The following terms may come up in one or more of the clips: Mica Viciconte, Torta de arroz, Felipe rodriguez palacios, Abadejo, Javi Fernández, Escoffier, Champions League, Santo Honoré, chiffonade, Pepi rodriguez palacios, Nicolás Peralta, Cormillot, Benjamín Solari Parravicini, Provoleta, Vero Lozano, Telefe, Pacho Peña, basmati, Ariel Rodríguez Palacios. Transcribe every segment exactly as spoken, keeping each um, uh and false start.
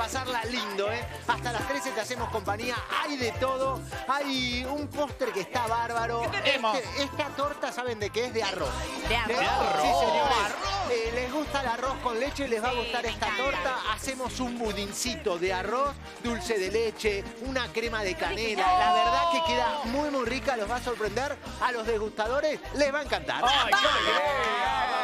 pasarla lindo, ¿eh? Hasta las trece te hacemos compañía. Hay de todo. Hay un póster que está bárbaro. ¿Qué tenemos? Este, esta torta, ¿saben de qué es? De arroz. De arroz. De arroz. Sí, señores. Arroz. Eh, les gusta el arroz con leche y les va sí, a gustar esta torta. Hacemos un budincito de arroz, dulce de leche, una crema de canela. ¡Oh! La verdad que queda muy, muy rica. Los va a sorprender. A los degustadores les va a encantar. ¡Ay, qué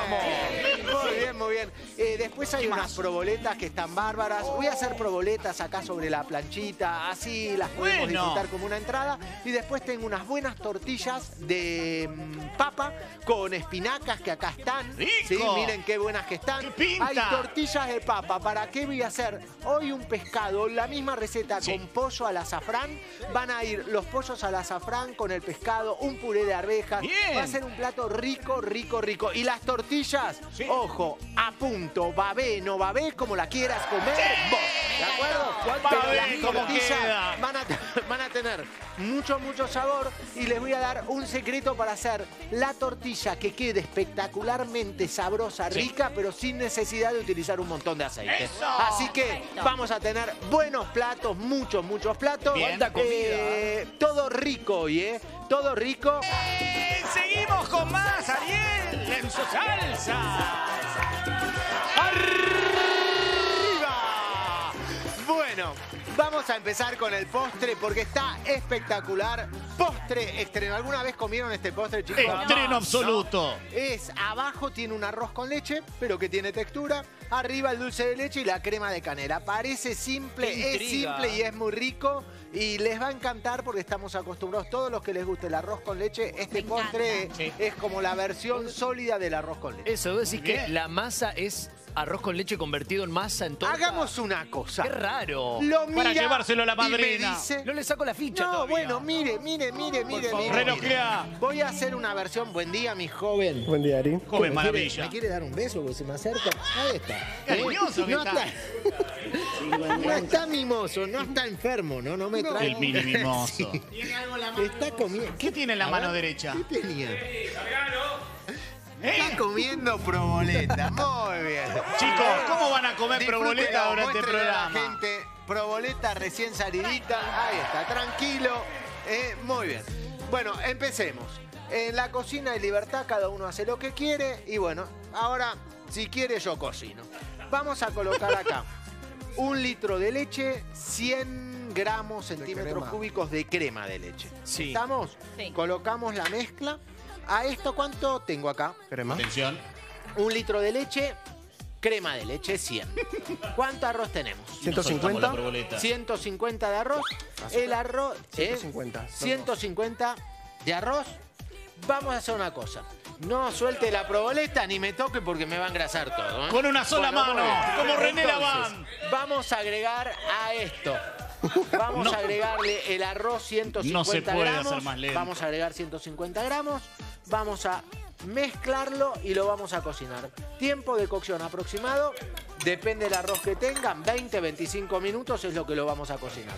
bien! ¡Vamos! Muy bien, muy bien. Eh, después hay unas proboletas que están bárbaras. Voy a hacer proboletas acá sobre la planchita. Así las podemos bueno. disfrutar como una entrada. Y después tengo unas buenas tortillas de mmm, papa con espinacas que acá están. ¡Rico! Sí, miren qué buenas que están. ¡Qué pinta! Hay tortillas de papa. ¿Para qué voy a hacer hoy un pescado? La misma receta sí. con pollo al azafrán. Van a ir los pollos al azafrán con el pescado, un puré de arvejas. Bien. Va a ser un plato rico, rico, rico. Y las tortillas, sí. ojo, a punto, babé, no babé, como la quieras comer sí. vos. ¿De acuerdo? Pero las tortillas van a, van a tener mucho, mucho sabor. Y les voy a dar un secreto para hacer la tortilla que quede espectacularmente sabrosa, sí. rica, pero sin necesidad de utilizar un montón de aceite. Eso. Así que perfecto. Vamos a tener buenos platos, muchos, muchos platos. ¡Cuánta comida! Eh, todo rico hoy, ¿eh? Todo rico. Eh, seguimos con más, Ariel, en su salsa. ¡Arriba! Bueno, vamos a empezar con el postre porque está espectacular. Postre estreno. ¿Alguna vez comieron este postre, chicos? Estreno no, absoluto. No. Es, abajo tiene un arroz con leche, pero que tiene textura. Arriba el dulce de leche y la crema de canela. Parece simple, es simple y es muy rico. Y les va a encantar porque estamos acostumbrados, todos los que les guste el arroz con leche, este me postre sí. es como la versión sólida del arroz con leche. Eso, vos decís que la masa es arroz con leche convertido en masa en torta. Hagamos una cosa. Qué raro. Lo mira para llevárselo a la madrina. Dice, no le saco la ficha No, todavía. Bueno, mire, mire, mire, mire. Renocrea. Voy a hacer una versión. Buen día, mi joven. Buen día, Ari. Joven, maravilla. Quiere, ¿me quiere dar un beso? Porque se me acerca. Ahí está. Cariñoso no, que está. No está mimoso, no está enfermo, ¿no? No me no, trae... El mini mimoso. Sí. ¿Tiene algo la mano? Está comiendo. ¿Qué tiene en la mano derecha? ¿Qué tenía? Sí, ¿Eh? Está comiendo proboleta. Muy bien. Chicos, ¿cómo van a comer Disfrútelo, proboleta durante el programa? La gente, proboleta recién salidita. Ahí está, tranquilo. Eh, muy bien. Bueno, empecemos. En la cocina hay libertad, cada uno hace lo que quiere. Y bueno, ahora, si quiere, yo cocino. Vamos a colocar acá un litro de leche, cien gramos, centímetros cúbicos de crema de leche. Sí. ¿Estamos? Sí. Colocamos la mezcla. A esto, ¿cuánto tengo acá? Crema. Atención. Un litro de leche, crema de leche, cien. ¿Cuánto arroz tenemos? ciento cincuenta. ciento cincuenta de arroz. El arroz... ciento cincuenta. ciento cincuenta de arroz. Vamos a hacer una cosa. No suelte la proboleta ni me toque porque me va a engrasar todo, ¿eh? Con una sola bueno, mano, bueno. como René Laván. Vamos a agregar a esto. Vamos no. a agregarle el arroz ciento cincuenta gramos. No se puede gramos. hacer más lento. Vamos a agregar ciento cincuenta gramos. Vamos a mezclarlo y lo vamos a cocinar. Tiempo de cocción aproximado. Depende del arroz que tengan. veinte, veinticinco minutos es lo que lo vamos a cocinar.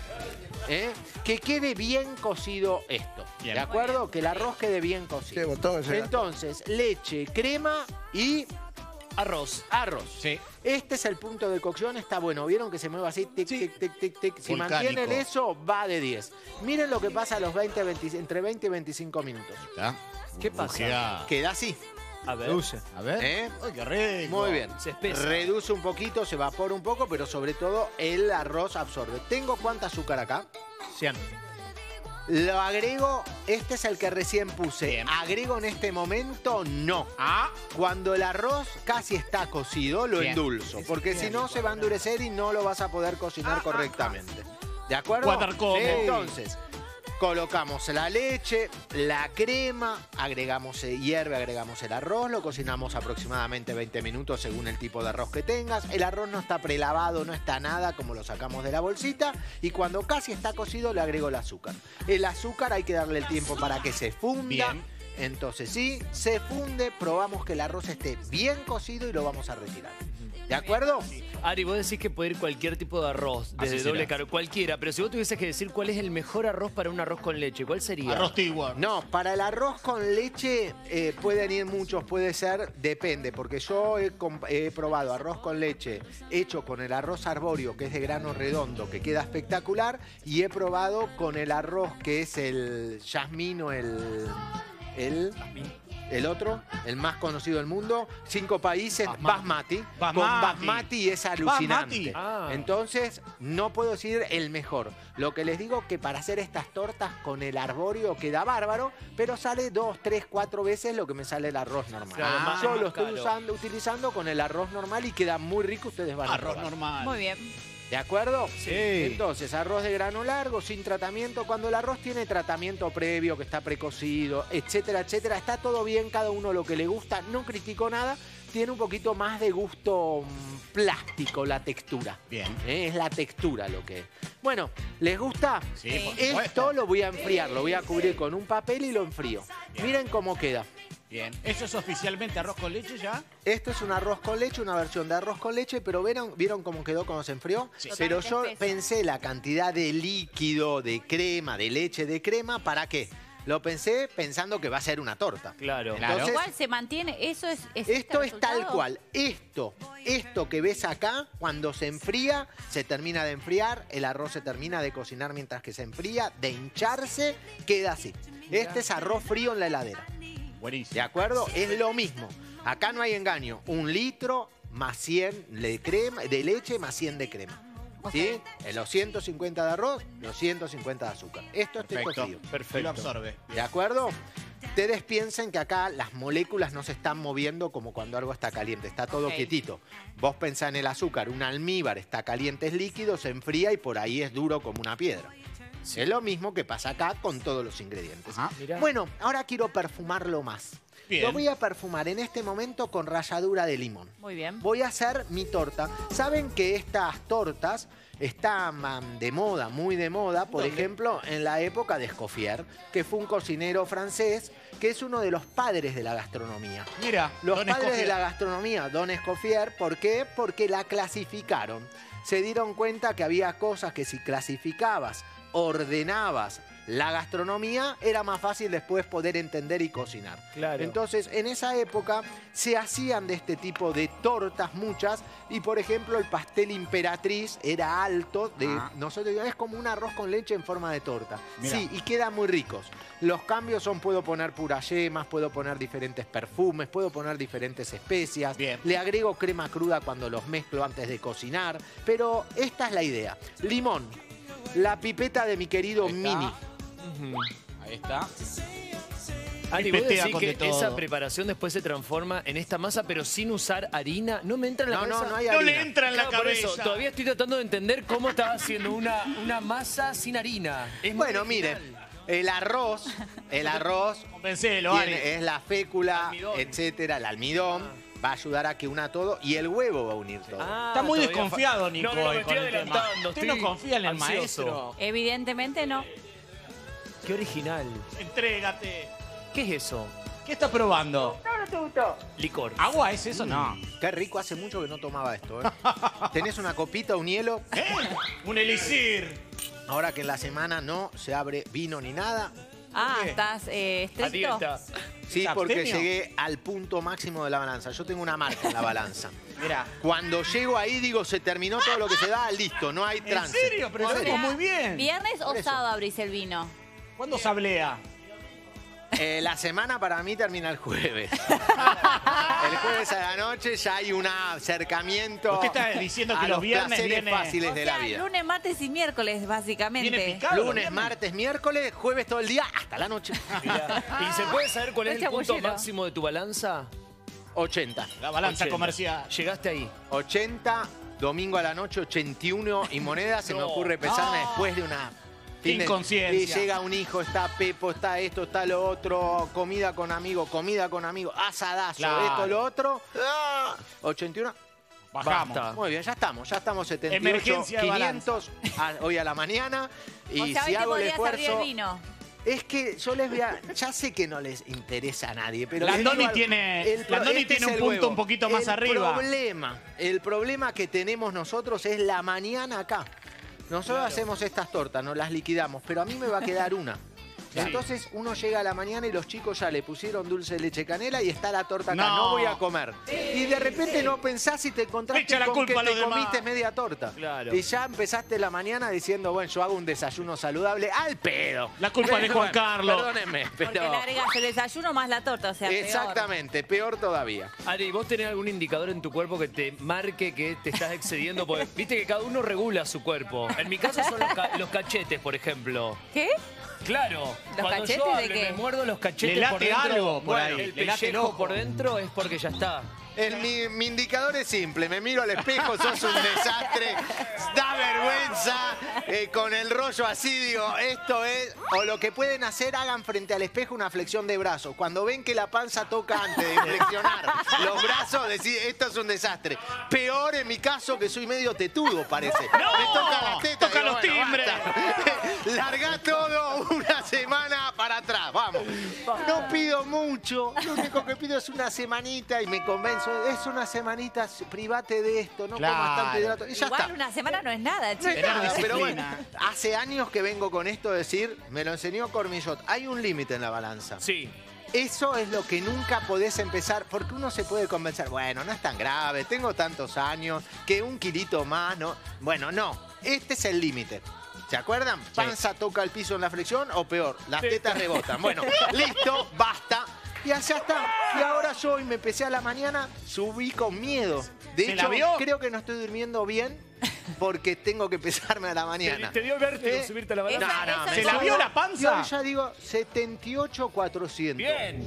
¿Eh? Que quede bien cocido esto. Bien. ¿De acuerdo? Que el arroz quede bien cocido. Sí, botón, Entonces, leche, crema y... Arroz. Arroz. Sí. Este es el punto de cocción. Está bueno. ¿Vieron que se mueve así? Tic, sí. tic, tic, tic, tic. Si Volcánico. mantienen eso, va de diez. Miren lo que pasa a los veinte, veinte, entre veinte y veinticinco minutos. ¿Está? ¿Qué pasa? Queda, Queda así. A ver. Reduce. A ver. ¿Eh? Ay, qué rico. Muy bien. Se espesa. Reduce un poquito, se evapora un poco, pero sobre todo el arroz absorbe. ¿Tengo cuánta azúcar acá? cien. Lo agrego, este es el que recién puse. Bien. Agrego en este momento, no. Ah. Cuando el arroz casi está cocido, lo Bien. endulzo. Porque si no, se va a endurecer y no lo vas a poder cocinar ah, correctamente. Ah, ah. ¿De acuerdo? Entonces, colocamos la leche, la crema, agregamos, hierve, agregamos el arroz, lo cocinamos aproximadamente veinte minutos según el tipo de arroz que tengas. El arroz no está prelavado, no está nada, como lo sacamos de la bolsita. Y cuando casi está cocido, le agrego el azúcar. El azúcar hay que darle el tiempo para que se funda. Bien. Entonces sí, se funde, probamos que el arroz esté bien cocido y lo vamos a retirar. ¿De acuerdo? Sí. Ari, vos decís que puede ir cualquier tipo de arroz, desde doble caro, cualquiera. Pero si vos tuvieses que decir cuál es el mejor arroz para un arroz con leche, ¿cuál sería? Arroz tigua. No, para el arroz con leche eh, pueden ir muchos, puede ser, depende. Porque yo he, he probado arroz con leche hecho con el arroz arbóreo, que es de grano redondo, que queda espectacular. Y he probado con el arroz que es el jazmino, el... el El otro, el más conocido del mundo, cinco países, basmati. basmati. basmati. Con basmati es alucinante. Basmati. Ah. Entonces, no puedo decir el mejor. Lo que les digo que para hacer estas tortas con el arbóreo queda bárbaro, pero sale dos, tres, cuatro veces lo que me sale el arroz normal. Claro, ah, más, yo más lo estoy usando, utilizando con el arroz normal y queda muy rico. Ustedes van a arroz probar. normal. Muy bien. ¿De acuerdo? Sí. Entonces, arroz de grano largo, sin tratamiento. Cuando el arroz tiene tratamiento previo, que está precocido, etcétera, etcétera, está todo bien, cada uno lo que le gusta, no critico nada, tiene un poquito más de gusto plástico la textura. Bien. ¿Eh? Es la textura lo que es. Bueno, ¿les gusta? Sí, por supuesto. Esto lo voy a enfriar, lo voy a cubrir con un papel y lo enfrío. Bien. Miren cómo queda. Bien. ¿Eso es oficialmente arroz con leche ya? Esto es un arroz con leche, una versión de arroz con leche, pero ¿vieron, vieron cómo quedó cuando se enfrió? Sí. Pero yo pensé la cantidad de líquido, de crema, de leche, de crema, ¿para qué? Lo pensé pensando que va a ser una torta. Claro. Entonces, igual se mantiene, eso es... es esto es tal cual. Esto, esto que ves acá, cuando se enfría, se termina de enfriar, el arroz se termina de cocinar mientras que se enfría, de hincharse, queda así. Este es arroz frío en la heladera. Buenísimo. ¿De acuerdo? Es lo mismo. Acá no hay engaño. Un litro más cien de, crema, de leche más cien de crema. Okay. ¿Sí? Los ciento cincuenta de arroz, los ciento cincuenta de azúcar. Esto estoy cocido. Perfecto. Y lo absorbe. ¿De acuerdo? Ustedes piensen que acá las moléculas no se están moviendo como cuando algo está caliente. Está todo okay. quietito. Vos pensá en el azúcar. Un almíbar está caliente, es líquido, se enfría y por ahí es duro como una piedra. Sí. Es lo mismo que pasa acá con todos los ingredientes. Ajá, bueno, ahora quiero perfumarlo más. Bien. Lo voy a perfumar en este momento con ralladura de limón. Muy bien. Voy a hacer mi torta. ¿Saben que estas tortas están de moda, muy de moda? Por ¿Dónde? ejemplo, en la época de Escoffier, que fue un cocinero francés, que es uno de los padres de la gastronomía. Mira, Los don padres Escoffier. de la gastronomía, don Escoffier. ¿Por qué? Porque la clasificaron. Se dieron cuenta que había cosas que si clasificabas, ordenabas la gastronomía, era más fácil después poder entender y cocinar. Claro. Entonces, en esa época se hacían de este tipo de tortas muchas y, por ejemplo, el pastel Imperatriz era alto. De, ah. nosotros Es como un arroz con leche en forma de torta. Mirá. Sí, y quedan muy ricos. Los cambios son, puedo poner puras yemas, puedo poner diferentes perfumes, puedo poner diferentes especias. Bien. Le agrego crema cruda cuando los mezclo antes de cocinar. Pero esta es la idea. Limón. La pipeta de mi querido Mini. Uh-huh. Ahí está. Ari, vos decís que esa preparación después se transforma en esta masa, pero sin usar harina. No me entra en la no, cabeza. No, no, hay harina. No le entra en claro, la cabeza. Por eso, todavía estoy tratando de entender cómo estaba haciendo una, una masa sin harina. Es bueno, miren, el arroz, el arroz Convencelo, tiene, Ari. es la fécula, almidón. etcétera, el almidón. Ah. Va a ayudar a que una todo y el huevo va a unir todo. Ah, Está muy desconfiado, Nico. No, no, me estoy adelantando. Usted no confía en el maestro. Evidentemente no. Qué original. Entrégate. ¿Qué es eso? ¿Qué estás probando? No, no te gustó. Licor. ¿Agua es eso? Mm. No. Qué rico, hace mucho que no tomaba esto, ¿eh? ¿Tenés una copita, un hielo? ¿Eh? Un elixir. Ahora que en la semana no se abre vino ni nada. Ah, estás eh, estricto. Sí, porque llegué al punto máximo de la balanza. Yo tengo una marca en la balanza. Mira, cuando llego ahí digo, se terminó todo lo que se da, listo, no hay trance. ¿En serio? Pero estamos muy bien. ¿Viernes o sábado abrís el vino? ¿Cuándo se ablea? Eh, la semana para mí termina el jueves. El jueves a la noche ya hay un acercamiento. Usted está diciendo que los viernes viene... fáciles o sea, de la vida. Lunes, martes y miércoles, básicamente. Viene picado, lunes, martes, miércoles, jueves todo el día hasta la noche. ¿Y se puede saber cuál es el punto chabullero. máximo de tu balanza? ochenta. La balanza ochenta. Comercial. Llegaste ahí. ochenta, domingo a la noche, ochenta y uno y moneda. Se no. me ocurre pesarme no. después de una... Inconsciencia. Y llega un hijo, está Pepo, está esto, está lo otro, comida con amigos, comida con amigos, asadazo, claro. esto, lo otro. ¡Ah! ochenta y uno. Bajamos. Basta. Muy bien, ya estamos, ya estamos setenta y ocho, quinientos a, hoy a la mañana. Y o sea, si hago el esfuerzo... Es que yo les voy a... Ya sé que no les interesa a nadie, pero... Landoni algo, tiene, el, Landoni este tiene un punto huevo. un poquito más el arriba. Problema, el problema que tenemos nosotros es la mañana acá. Nosotros claro. hacemos estas tortas, nos las liquidamos, pero a mí me va a quedar una. Sí. Entonces uno llega a la mañana y los chicos ya le pusieron dulce de leche canela y está la torta acá, no, no voy a comer. Sí, y de repente sí. no pensás si te encontraste la con culpa que te comiste demás. media torta. Claro. Y ya empezaste la mañana diciendo, bueno, yo hago un desayuno saludable al pedo. La culpa pero, de Juan Carlos. Perdónenme, pero... Porque le agregas el desayuno más la torta, o sea, exactamente, peor, peor todavía. Ari, ¿vos tenés algún indicador en tu cuerpo que te marque que te estás excediendo? Porque viste que cada uno regula su cuerpo. En mi caso son los, ca los cachetes, por ejemplo. ¿Qué? Claro, ¿Los cuando cachetes yo hablo, de qué? me muerdo los cachetes le late por dentro, algo por ahí. el pellejo por dentro es porque ya está. El, mi, mi indicador es simple, me miro al espejo, sos un desastre, da vergüenza, eh, con el rollo así digo, esto es... O lo que pueden hacer, hagan frente al espejo una flexión de brazos. Cuando ven que la panza toca antes de flexionar los brazos, decís, esto es un desastre. Peor en mi caso, que soy medio tetudo, parece. No, me toca las tetas, toca digo, los bueno, timbres. Largá todo una semana para atrás, vamos. No pido mucho, lo único que pido es una semanita y me convenzo. Es una semanita, private de esto, no claro. comas tanto hidrato. Y ya Igual está. una semana no es nada, chicos. No nada, pero bueno, hace años que vengo con esto de decir, me lo enseñó Cormillot, hay un límite en la balanza. Sí. Eso es lo que nunca podés empezar, porque uno se puede convencer, bueno, no es tan grave, tengo tantos años, que un kilito más, no. Bueno, no, este es el límite. ¿Se acuerdan? Panza sí. toca el piso en la flexión o peor, las sí. tetas rebotan. Bueno, listo, basta. Y allá está. Y ahora yo hoy me empecé a la mañana, subí con miedo. De hecho, creo que no estoy durmiendo bien porque tengo que empezarme a la mañana. ¿Te, te dio vértigo ¿Eh? subirte a la balanza? No, no, no, ¿Se la vio la panza? Yo ya digo setenta y ocho cuatrocientos. Bien.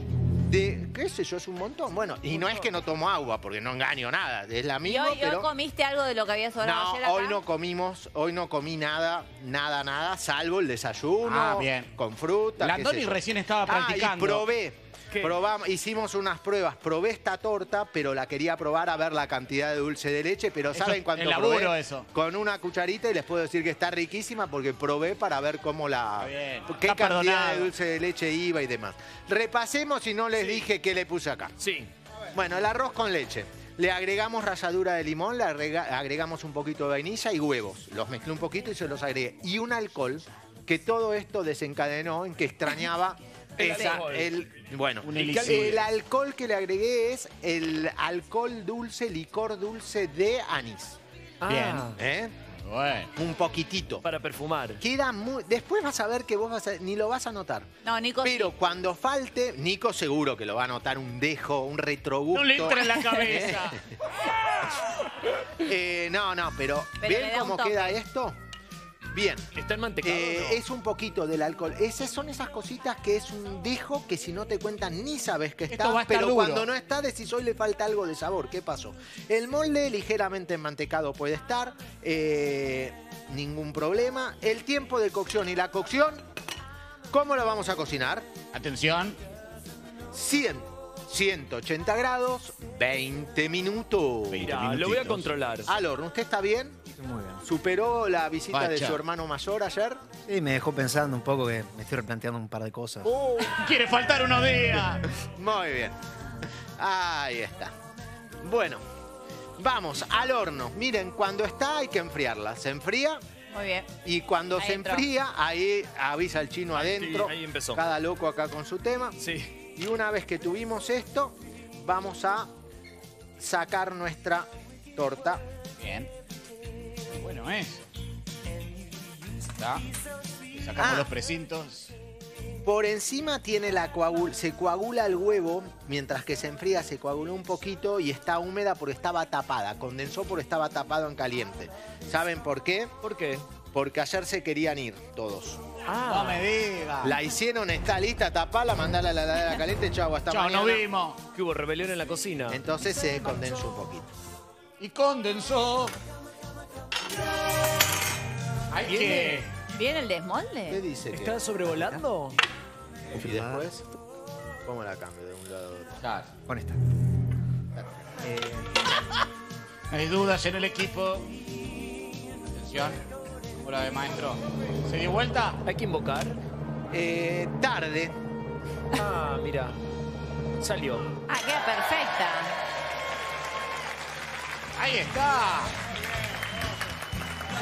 De, qué sé yo, es un montón. Bueno, y no es que no tomo agua, porque no engaño nada. Es la misma, ¿Y hoy, pero... hoy comiste algo de lo que había sobrado no, ayer acá? hoy no comimos, hoy no comí nada, nada, nada, salvo el desayuno, ah, bien. con fruta, Landoni recién estaba practicando. Ah, y probé. Probamos, hicimos unas pruebas, probé esta torta, pero la quería probar a ver la cantidad de dulce de leche, pero eso, ¿saben cuánto probé? Eso. Con una cucharita y les puedo decir que está riquísima porque probé para ver cómo la... Bien, qué cantidad perdonado. de dulce de leche iba y demás. Repasemos si no les sí. dije qué le puse acá. Sí. Bueno, el arroz con leche. Le agregamos ralladura de limón, le agrega, agregamos un poquito de vainilla y huevos. Los mezclé un poquito y se los agregué. Y un alcohol, que todo esto desencadenó en que extrañaba... Esa, el, bueno, el alcohol que le agregué es el alcohol dulce, licor dulce de anís. Ah, bien. ¿Eh? Bueno. Un poquitito. Para perfumar. Queda muy... Después vas a ver que vos vas a... ni lo vas a notar. No, Nico. Pero sí. cuando falte, Nico seguro que lo va a notar un dejo, un retrogusto. No le entra en la cabeza. eh, no, no, pero, pero ¿ven cómo queda esto? Bien. ¿Está el mantecado? Eh, no? Es un poquito del alcohol. Esas son esas cositas que es un dejo que si no te cuentan ni sabes que está, pero duro. cuando no está decís hoy le falta algo de sabor. ¿Qué pasó? El molde ligeramente enmantecado puede estar, eh, ningún problema. El tiempo de cocción y la cocción, ¿cómo lo vamos a cocinar? Atención. cien, ciento ochenta grados, veinte minutos. Mira, lo voy a controlar. Al horno, ¿usted está bien? Muy bien. ¿Superó la visita Pacha. de su hermano mayor ayer? Sí, me dejó pensando un poco que me estoy replanteando un par de cosas. Oh, ¡quiere faltar unos días! Muy bien. Ahí está. Bueno, vamos al horno. Miren, cuando está hay que enfriarla. Se enfría. Muy bien. Y cuando ahí se entró. enfría, ahí avisa el chino ahí, adentro. Sí, ahí empezó. Cada loco acá con su tema. Sí. Y una vez que tuvimos esto, vamos a sacar nuestra torta. Bien. Bueno, eso. Está. Le sacamos ah, los precintos. Por encima tiene la coagul... Se coagula el huevo, mientras que se enfría, se coaguló un poquito y está húmeda porque estaba tapada. Condensó porque estaba tapado en caliente. ¿Saben por qué? ¿Por qué? Porque ayer se querían ir todos. Ah, no me digas. La hicieron, está lista, tapala, mandala a la heladera caliente, chau, hasta mañana. Chau, nos vimos. Que hubo rebelión en la cocina. Entonces se condensó un poquito. Y condensó... Hay que... ¿Viene el desmolde? ¿Qué dice? ¿Está sobrevolando? Y después, ¿cómo la cambio de un lado a otro? Claro. Con esta. Claro. Eh... Hay dudas en el equipo. Atención. Hola, maestro. ¿Se dio vuelta? Hay que invocar. eh, tarde. Ah, mira. Salió. Ah, queda perfecta. Ahí está.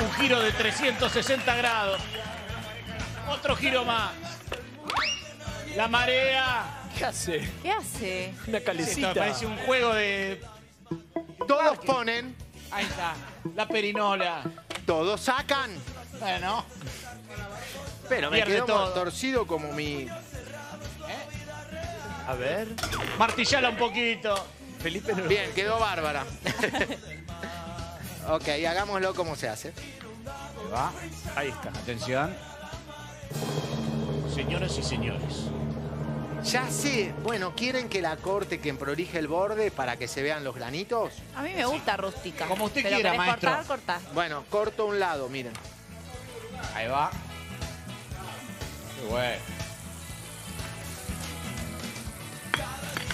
Un giro de trescientos sesenta grados. Otro giro más. La marea. ¿Qué hace? ¿Qué hace? Una calecita. Esto parece un juego de... Todos ponen. Ahí está. La perinola. Todos sacan. Bueno. Pero me quedó todo torcido como mi... ¿Eh? A ver. Martillala un poquito. Felipe no. Bien, quedó bárbara. Ok, hagámoslo como se hace. Ahí va. Ahí está. Atención. Señoras y señores. Ya sé. Bueno, ¿quieren que la corte, que prolije el borde para que se vean los granitos? A mí me gusta rústica. Como usted pero quiera, maestro. Cortar, cortar. Bueno, corto un lado, miren. Ahí va. Qué bueno.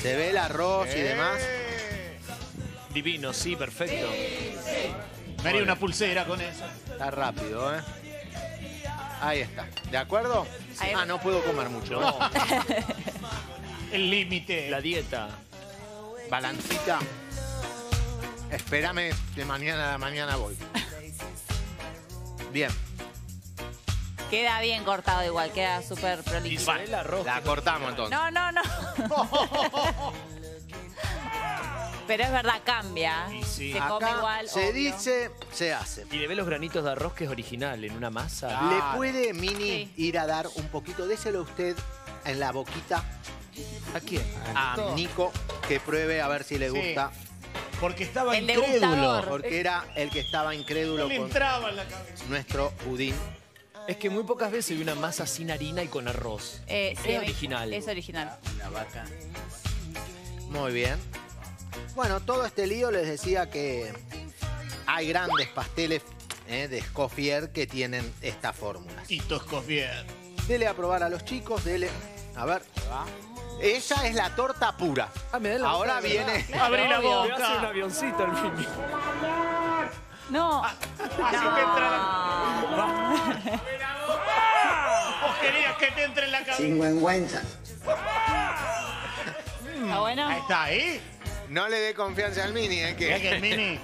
Se ve el arroz eh. y demás. Divino, sí, perfecto. Sí, sí. Me haría una pulsera con eso. Está rápido, ¿eh? Ahí está. ¿De acuerdo? Sí. Ah, no puedo comer mucho. No. El límite. La dieta. Balancita. Espérame, de mañana a mañana voy. Bien. Queda bien cortado igual, queda súper prolijo. La, la cortamos entonces. No, no, no. Pero es verdad, cambia. Sí, sí. Se come acá igual. Se obvio. Dice, se hace. Y le ve los granitos de arroz que es original en una masa. Ah. ¿Le puede, Mini, sí. ir a dar un poquito? Déselo usted en la boquita. ¿A quién? A, a Nico, que pruebe a ver si le gusta. Sí. Porque estaba el incrédulo. Porque era el que estaba incrédulo no le con entraba en la cabeza. Nuestro budín. Es que muy pocas veces vi una masa sin harina y con arroz. Eh, es sí, original. Es original. La vaca. Muy bien. Bueno, todo este lío les decía que hay grandes pasteles eh, de Escoffier que tienen esta fórmula. Y tu Escoffier. Dele a probar a los chicos, dele. A ver. Esa es la torta pura. Ah, me da la ahora boca, viene. Claro. Abrí la boca. Me hace un avioncito al fin. No. Ah, así no. Te entra la... Vos querías que te entre en la cabeza. Sinvergüenza. ¿Está bueno? Ahí está, ¿eh? No le dé confianza al Mini, ¿eh? Que... que el Mini.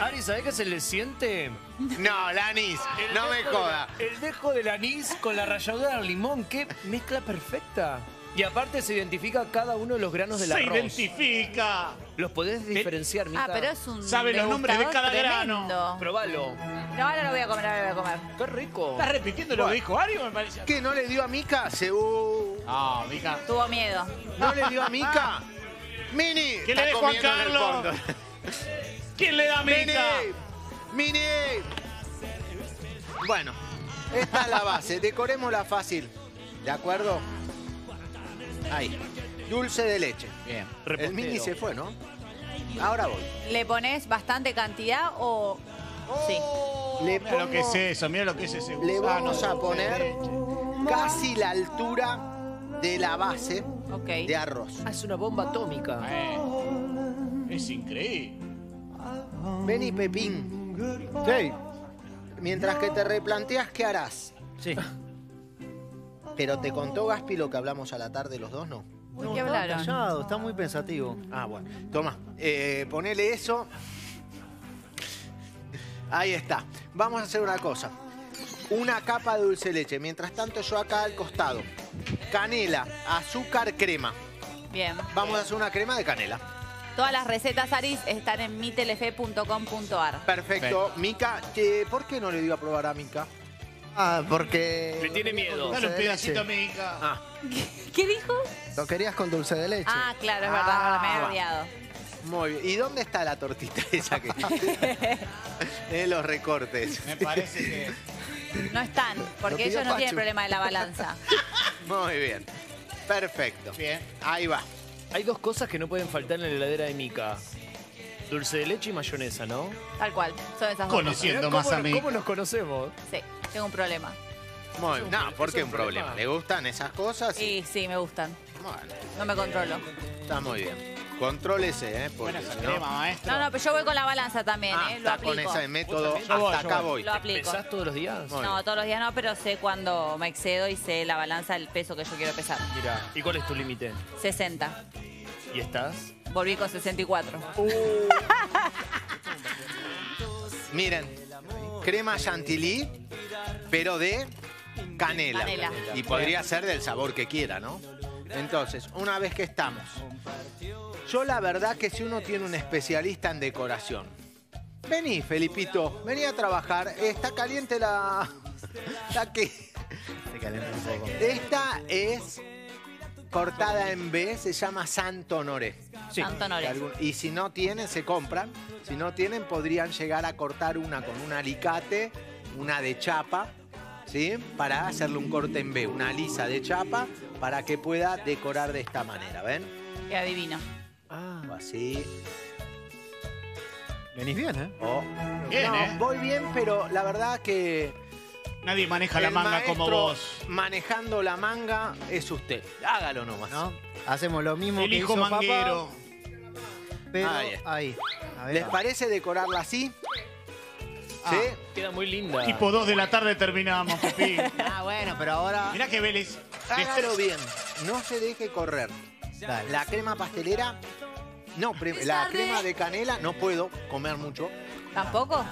Ari, ¿sabés qué se le siente? No, la anís. El no me joda. De, el dejo del anís con la ralladura del limón. Qué mezcla perfecta. Y aparte se identifica cada uno de los granos del arroz. Se identifica. Los podés diferenciar, Mica. Ah, pero es un... Sabe los nombres de cada tremendo. Grano. Probalo. No, ahora lo voy a comer, ahora lo voy a comer. Qué rico. ¿Estás repitiendo lo que dijo Ari o me parece? ¿Qué no le dio a Mica? Se... Ah, oh, Mica. Tuvo miedo. ¿No le dio a Mica? Mini. ¿Qué le dé Juan Carlos? ¿Quién le da a Mica? Mini. Mini. Bueno, esta es la base. Decorémosla fácil. ¿De acuerdo? Ahí. Dulce de leche. Bien. Repuntero. El Mini se fue, ¿no? Ahora voy. ¿Le pones bastante cantidad o...? Oh, sí. Le pongo... Mira lo que es eso, mira lo que es ese gusano. Le vamos a poner casi la altura de la base okay. de arroz. Ah, es una bomba atómica. Eh. Es increíble. Vení, Pepín. Sí. Mientras que te replanteas, ¿qué harás? Sí. Pero te contó Gaspi lo que hablamos a la tarde los dos, ¿no? No, ¿qué hablaron? Está callado, está muy pensativo. Ah, bueno. Toma, eh, ponele eso. Ahí está. Vamos a hacer una cosa. Una capa de dulce de leche. Mientras tanto, yo acá al costado. Canela, azúcar, crema. Bien. Vamos a hacer una crema de canela. Todas las recetas, Aris, están en mi telefe punto com punto ar. Perfecto. Mica, eh, ¿por qué no le digo a probar a Mica? Ah, porque... Me tiene miedo. Dale un pedacito a Mica. Ah. ¿Qué, ¿Qué dijo? Lo querías con dulce de leche. Ah, claro, es verdad. Ah, me había olvidado. Muy bien. ¿Y dónde está la tortita esa que está? En los recortes. Me parece que... No están, porque ellos no Pachu. Tienen problema de la balanza. Muy bien. Perfecto. Bien. Ahí va. Hay dos cosas que no pueden faltar en la heladera de Mica. Dulce de leche y mayonesa, ¿no? Tal cual. Son esas dos. Conociendo más a mí. ¿Cómo nos conocemos? Sí. Tengo un problema. Muy bien. No, ¿por qué un problema? ¿Le gustan esas cosas? Sí, sí, me gustan. Bueno. No me controlo. Está muy bien. Contrólese, ¿eh? Porque, bueno, ¿no? Crema, ¿eh? No, no, pero yo voy con la balanza también, ah, ¿eh? Lo aplico. Con ese método, hasta voy, acá voy. voy. Lo aplico. ¿Pesás todos los días? Bueno. No, todos los días no, pero sé cuando me excedo y sé la balanza, el peso que yo quiero pesar. Mira, ¿y cuál es tu límite? sesenta. ¿Y estás? Volví con sesenta y cuatro. Uh. Miren, crema chantilly, pero de canela. canela. Y podría ser del sabor que quiera, ¿no? Entonces, una vez que estamos... Yo la verdad que si uno tiene un especialista en decoración. Vení, Felipito, vení a trabajar. Está caliente la... la que... Se calienta un poco. Esta es cortada en B, se llama Santo Honoré. Sí. Santo Honoré. Y si no tienen, se compran. Si no tienen, podrían llegar a cortar una con un alicate, una de chapa, ¿sí? Para hacerle un corte en B, una lisa de chapa, para que pueda decorar de esta manera, ¿ven? Que adivino. Ah, así. Venís bien, ¿eh? Oh. Bien, no, ¿eh? Voy bien, pero la verdad que... Nadie maneja la manga como vos. Manejando la manga es usted. Hágalo nomás. ¿No? Hacemos lo mismo el que hijo hizo manguero. Papá, pero ahí. ahí. A ver, ¿les va. parece decorarla así? Ah, sí. Queda muy linda. Tipo dos de la tarde terminábamos, Pepi. Ah, bueno, pero ahora... Mirá que Vélez. Hágalo bien. No se deje correr. Dale. La crema pastelera, no, la crema de canela, no puedo comer mucho. ¿Tampoco?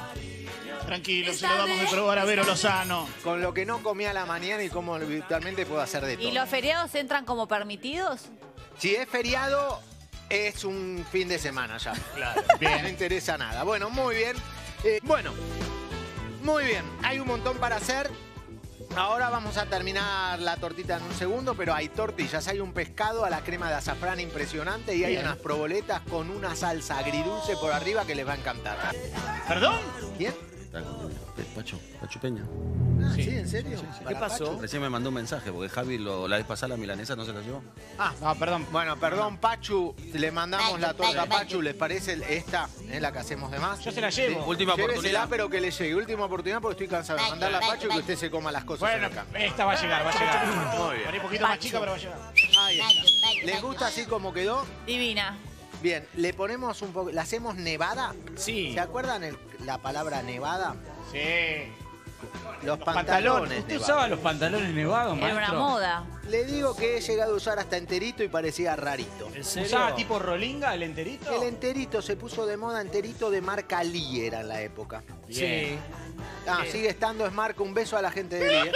Tranquilo, se lo damos de probar a Vero Lozano. Con lo que no comí a la mañana y como habitualmente puedo hacer de todo. ¿Y los feriados entran como permitidos? Si es feriado, es un fin de semana ya. Claro, bien. No interesa nada. Bueno, muy bien. Eh, bueno, muy bien. Hay un montón para hacer. Ahora vamos a terminar la tortita en un segundo, pero hay tortillas, hay un pescado a la crema de azafrán impresionante y hay bien. unas proboletas con una salsa agridulce por arriba que les va a encantar. ¿Perdón? ¿Quién? Pacho, Pacho Peña. Ah, sí. ¿Sí? ¿En serio? Sí, sí. ¿Qué pasó? Pacho? Recién me mandó un mensaje porque Javi lo, la vez pasada la milanesa no se la llevó. Ah, no, perdón. Bueno, perdón, Pachu, le mandamos Pacho, la torta a Pachu, ¿les parece esta? Es la que hacemos de más. Yo se la llevo. Sí. Última Llévesela, oportunidad. pero que le llegue. Última oportunidad porque estoy cansado de mandarla a Pacho, Pacho y que usted se coma las cosas. Bueno, acá. esta va a llegar, va a llegar. Muy bien. Para un poquito Pacho. más chica, pero va a llegar. Ahí está. Pacho, Pacho, ¿les gusta así como quedó? Divina. Bien, le ponemos un poco... ¿La hacemos nevada? Sí. ¿Se acuerdan el, la palabra nevada? Sí. Los, los pantalones. ¿Usted usaba los pantalones nevados, maestro? Era una moda. Le digo que he llegado a usar hasta enterito y parecía rarito. ¿En serio? ¿Usaba tipo rolinga el enterito? El enterito se puso de moda, enterito de marca Lee era en la época. Bien. Sí. Ah, Bien. sigue estando, es marca. Un beso a la gente de Lee.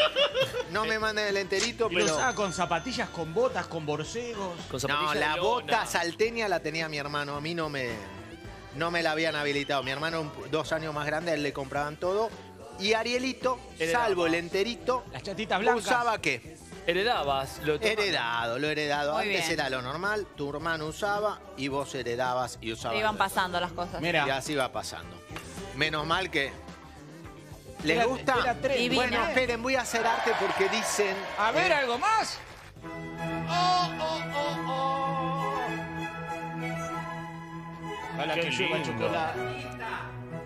No me manden el enterito, pero... ¿Lo usaba con zapatillas, con botas, con borcegos? Con no, la bota no. salteña la tenía mi hermano. A mí no me, no me la habían habilitado. Mi hermano, dos años más grande, a él le compraban todo. Y Arielito, salvo el enterito, las chatitas blancas. ¿Usaba qué? Heredabas. Lo heredado, lo heredado. Muy Antes bien. era lo normal, tu hermano usaba y vos heredabas y usabas. Te iban pasando las cosas. Mira. Y así va pasando. Menos mal que... ¿Les era, gusta? Era tres. Bueno, esperen, voy a hacer arte porque dicen... A ver, eh, ¿algo más? Oh, oh, oh, oh. Hola, que lleva chocolate.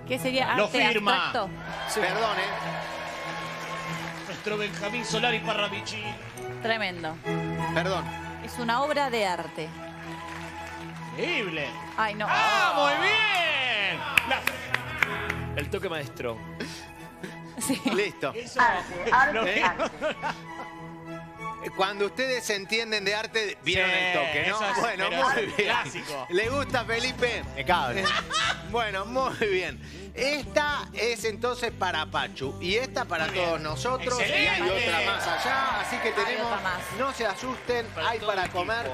¿Qué sería arte abstracto? Sí. Perdón, ¿eh? Nuestro Benjamín Solari Parravicini. Tremendo. Perdón. Es una obra de arte. Increíble. Ay, no. ¡Ah, muy bien! La... El toque maestro. Sí. Listo. Eso arte, arte, arte. Cuando ustedes entienden de arte, vieron sí, el toque, ¿no? Eso es, bueno, muy bien. Clásico. ¿Le gusta, Felipe? Me cabe. Bueno, muy bien. Esta es entonces para Pachu y esta para muy todos bien. nosotros. Excelente. Y hay otra más allá, así que tenemos... No se asusten, para hay para comer.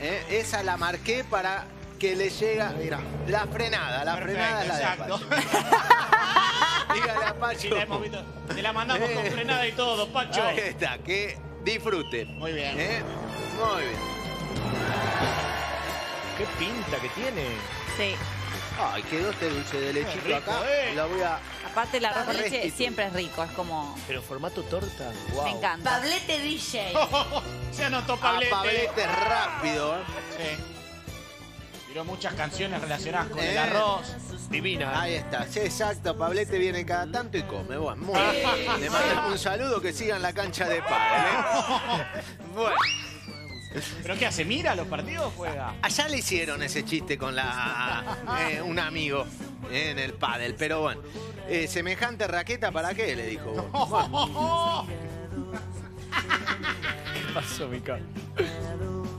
Eh, esa la marqué para que le llega... Mira, la frenada, la Perfecto, frenada es la exacto. de Pachu. Dígale a Pachu. Te la mandamos eh. con frenada y todo, Pachu. Ahí está, que disfrute. Muy bien. Eh, muy bien. Qué pinta que tiene. Sí. Ay, quedó este dulce de lechito rico, acá. Eh. La voy a... Aparte la dulce de leche siempre es rico, es como... Pero formato torta. Wow. Me encanta. Pablete D J. Oh, oh, oh. Se anotó Pablete. Ah, Pablete rápido. Sí. Tiró muchas canciones relacionadas con eh. el arroz. Divina. Ahí está. Sí, exacto. Pablete viene cada tanto y come. Bueno, muy bien. Le mandamos un saludo, que sigan la cancha de pádel, ¿eh? Bueno. ¿Pero qué hace? ¿Mira los partidos? ¿Juega? Allá le hicieron ese chiste con la eh, un amigo eh, en el pádel, pero bueno. Eh, semejante raqueta, ¿para qué? Le dijo. Bueno. ¿Qué pasó, Mica?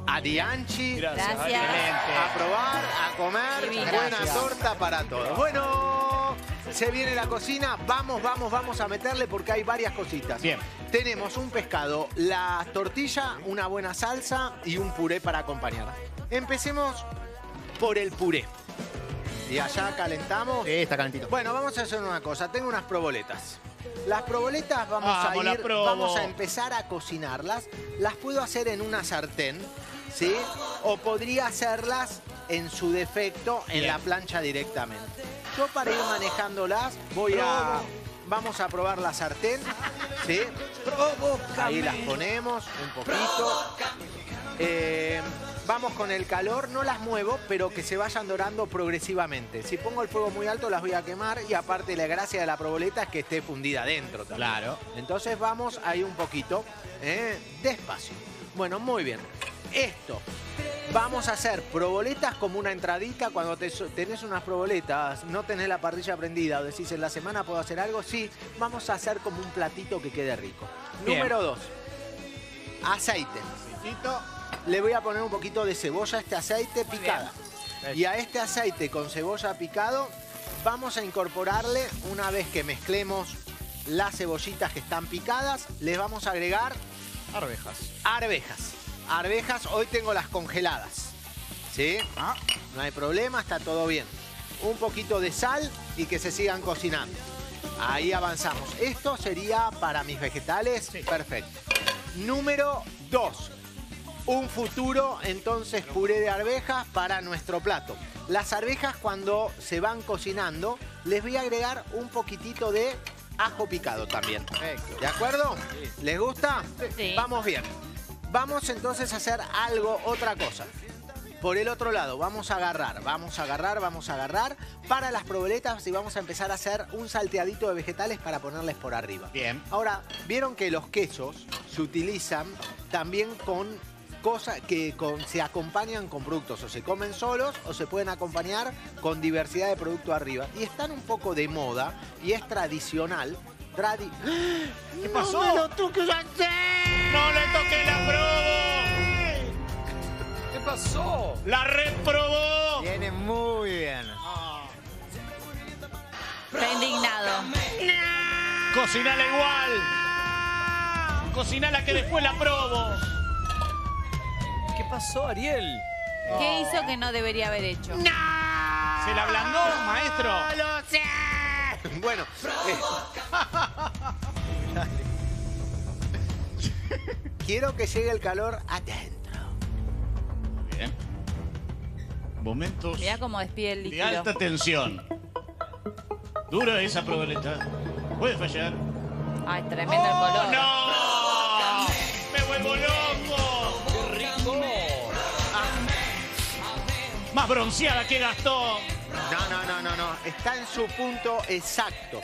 A Dianchi. Gracias. Gracias. A probar, a comer. Gracias. Buena torta para todos. Bueno, se viene la cocina. Vamos, vamos, vamos a meterle porque hay varias cositas. Bien. Tenemos un pescado, la tortilla, una buena salsa y un puré para acompañar. Empecemos por el puré. Y allá calentamos. Eh, está calentito. Bueno, vamos a hacer una cosa. Tengo unas proboletas. Las proboletas vamos ah, a ir, vamos a empezar a cocinarlas. Las puedo hacer en una sartén, ¿sí? O podría hacerlas en su defecto en Bien. la plancha directamente. Yo para ir manejándolas voy Provo. a... Vamos a probar la sartén, ¿sí? Provócame. Ahí las ponemos un poquito. Eh, vamos con el calor, no las muevo, pero que se vayan dorando progresivamente. Si pongo el fuego muy alto las voy a quemar y aparte la gracia de la proboleta es que esté fundida adentro también. Claro. Entonces vamos ahí un poquito, eh, despacio. Bueno, muy bien. Esto, vamos a hacer proboletas como una entradita. Cuando te, tenés unas proboletas, no tenés la parrilla prendida o decís en la semana puedo hacer algo, sí, vamos a hacer como un platito que quede rico. Bien. Número dos, aceite. Aceitito. Le voy a poner un poquito de cebolla a este aceite picada. Bien. Y a este aceite con cebolla picado vamos a incorporarle, una vez que mezclemos las cebollitas que están picadas, les vamos a agregar... Arvejas. Arvejas. Arvejas, hoy tengo las congeladas. ¿Sí? Ah, no hay problema, está todo bien. Un poquito de sal y que se sigan cocinando. Ahí avanzamos. Esto sería para mis vegetales. Sí. Perfecto. Número dos. Un futuro, entonces, puré de arvejas para nuestro plato. Las arvejas, cuando se van cocinando, les voy a agregar un poquitito de ajo picado también. Perfecto. ¿De acuerdo? Sí. ¿Les gusta? Sí. Vamos bien. Vamos entonces a hacer algo, otra cosa. Por el otro lado, vamos a agarrar, vamos a agarrar, vamos a agarrar para las proboletas y vamos a empezar a hacer un salteadito de vegetales para ponerles por arriba. Bien. Ahora, vieron que los quesos se utilizan también con cosas que con, se acompañan con productos. O se comen solos o se pueden acompañar con diversidad de productos arriba. Y están un poco de moda y es tradicional. Tradi ¿Qué pasó? ¡No me lo toques, Ansel! ¡No le toqué la probo! ¿Qué pasó? ¡La reprobó! Viene muy bien. Oh. Está indignado. ¡No! ¡Cocinala igual! ¡Cocinala que después la probo! ¿Qué pasó, Ariel? Oh. ¿Qué hizo que no debería haber hecho? ¡No! ¿Se la ablandó, maestro? ¡No lo sé! Bueno. Eh. Quiero que llegue el calor adentro. Bien. Momentos. Mirá cómo despide el líquido. De alta tensión. Dura esa proboleta. Puede fallar. Ay, tremendo oh, el color. ¡No! ¡No! ¡Me vuelvo loco! ¡Qué rico! Ah. Más bronceada que Gastón. No, no, no, no, no. Está en su punto exacto.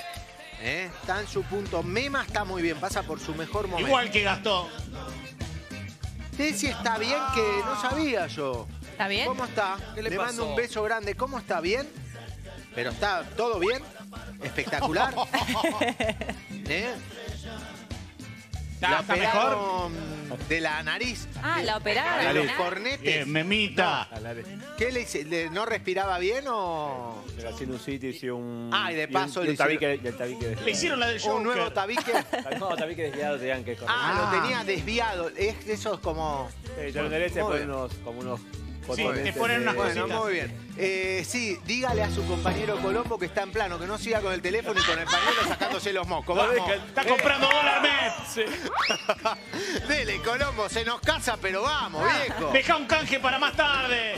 ¿Eh? Está en su punto. Mema está muy bien, pasa por su mejor momento. Igual que Gastón. Tessy está bien, que no sabía yo. ¿Está bien? ¿Cómo está? ¿Qué le, le mando un beso grande. ¿Cómo está? ¿Bien? ¿Pero está todo bien? ¿Espectacular? ¿Eh? ¿La ¿Está mejor? De la nariz. Ah, la operaron. De los cornetes. Bien, Memita. No. ¿Qué le hice? ¿No respiraba bien o...? De la sinusitis y un... Ah, y de paso... Y un, y un tabique, y el tabique desviado. Le hicieron la del Joker. ¿Un nuevo tabique? No, tabique desviado tenían que correr. Ah, ah, lo tenía desviado. Es, eso es como... Sí, yo le ponen unos... Como unos sí, te ponen unas cositas. Bueno, muy bien. Eh, sí, dígale a su compañero Colombo que está en plano, que no siga con el teléfono y con el pañuelo sacándose los mocos. No, vamos. Está comprando eh. dólar mes. Sí. Dele, Colombo, se nos casa, pero vamos, viejo. Deja un canje para más tarde.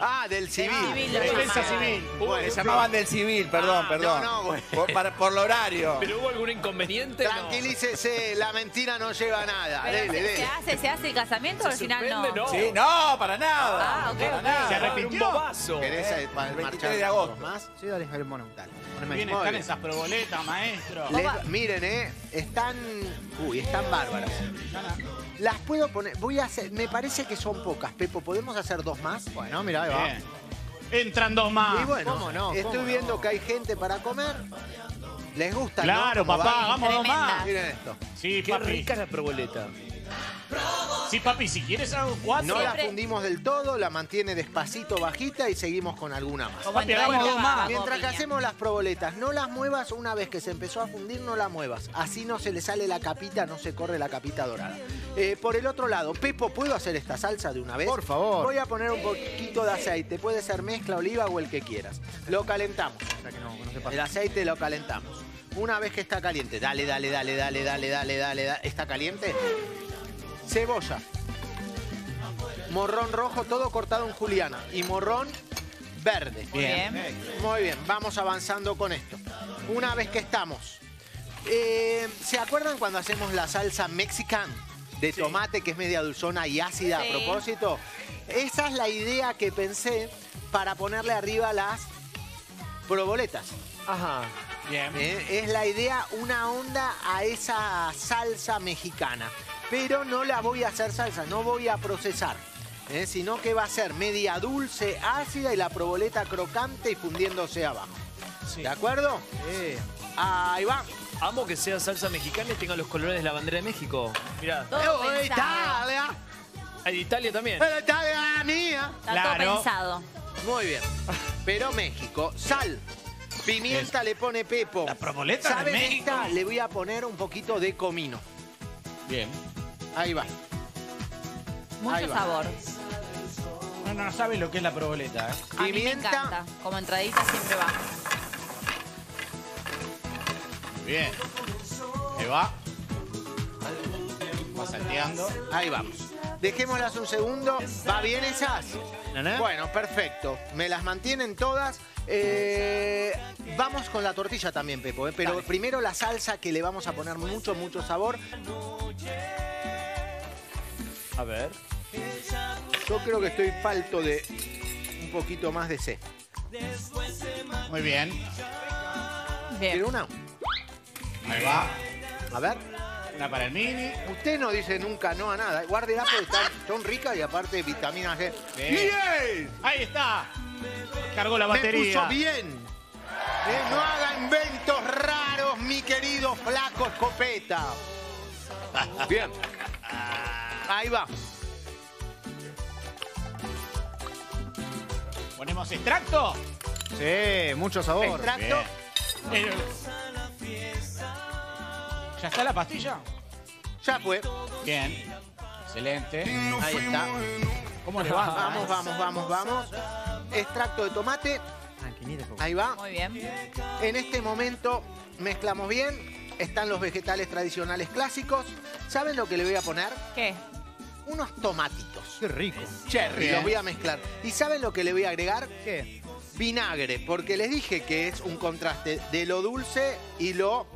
Ah, del civil. civil de defensa civil. Bueno, se llamaban del civil, perdón, ah, perdón. No, no, bueno. por, para, por el horario. ¿Pero hubo algún inconveniente? Tranquilícese, no. La mentira no lleva a nada. Dele, dele. ¿Se hace, se hace el casamiento o al final no? no? Sí, no, para nada. Ah, ok. Para nada. Se arrepintió. Un bobazo. ¿Querés eh, el veintitrés de agosto? Más? Sí, dale, dale, monumental. Muy bien, están esas proboletas, maestro. Les, miren, eh, están... Uy, están bárbaras. Las puedo poner... Voy a hacer... Me parece que son pocas, Pepo. ¿Podemos hacer dos más? Bueno, mirá, ahí va. Bien. Entran dos más. Y bueno, ¿cómo no? Estoy ¿cómo viendo no? que hay gente para comer. ¿Les gusta? Claro, ¿no? papá, van? Vamos tremenda. Dos más. Miren esto. Sí, Qué papi. rica la proboleta. Sí, papi, si quieres hago cuatro. No la fundimos del todo, la mantiene despacito, bajita y seguimos con alguna más. Papi, dos más. Mientras que hacemos las proboletas, no las muevas una vez que se empezó a fundir, no la muevas. Así no se le sale la capita, no se corre la capita dorada. Eh, por el otro lado, Pepo, ¿puedo hacer esta salsa de una vez? Por favor. Voy a poner un poquito de aceite, puede ser mezcla, oliva o el que quieras. Lo calentamos. O sea que no, no se pasa. El aceite lo calentamos. Una vez que está caliente, dale, dale, dale, dale, dale, dale, dale, dale. ¿Está caliente? Cebolla, morrón rojo, todo cortado en juliana y morrón verde. Bien. Muy bien, vamos avanzando con esto. Una vez que estamos, eh, ¿se acuerdan cuando hacemos la salsa mexicana de tomate, sí, que es media dulzona y ácida, sí, a propósito? Esa es la idea que pensé para ponerle arriba las proboletas. Ajá. Bien. Eh, es la idea, una onda a esa salsa mexicana. Pero no la voy a hacer salsa, no voy a procesar, ¿eh? Sino que va a ser media dulce, ácida y la proboleta crocante y fundiéndose abajo. Sí. ¿De acuerdo? Sí. Ahí va. Amo que sea salsa mexicana y tenga los colores de la bandera de México. Mirá. Todo eh, Italia. De Italia también. De Italia mía. Está claro. Todo pensado. Muy bien. Pero México, sal. Pimienta es. Le pone Pepo. La proboleta ¿Saben de México? Esta? Le voy a poner un poquito de comino. Bien. Ahí va. Mucho Ahí va. sabor. No, no, no sabe lo que es la proboleta, ¿eh? A mí me encanta. Como entradita siempre va. Bien. Ahí va. Va salteando. Ahí vamos. Dejémoslas un segundo. ¿Va bien esas? ¿Naná? Bueno, perfecto. Me las mantienen todas. Eh, vamos con la tortilla también, Pepo, ¿eh? Pero Dale. primero la salsa que le vamos a poner mucho, mucho sabor. A ver. Yo creo que estoy falto de un poquito más de sed. Muy bien. bien. ¿Quiere una? Ahí va. A ver. Una para el mini. Usted no dice nunca no a nada. Guárdela porque están, son ricas y aparte vitamina ce. ¡Bien! Ahí está. Cargó la batería. Me puso bien. Eh, no haga inventos raros, mi querido flaco escopeta. Bien. Ahí va. ¿Ponemos extracto? Sí, mucho sabor. Extracto. Eh, ¿Ya está la pastilla? Ya fue. Bien. Excelente. Ahí está. ¿Cómo le va? Vamos, vamos, vamos, vamos. Extracto de tomate. Ahí va. Muy bien. En este momento mezclamos bien. Están los vegetales tradicionales clásicos. ¿Saben lo que le voy a poner? ¿Qué? Unos tomatitos. Qué rico. Cherry. Los voy a mezclar. ¿Y saben lo que le voy a agregar? ¿Qué? Vinagre. Porque les dije que es un contraste de lo dulce y lo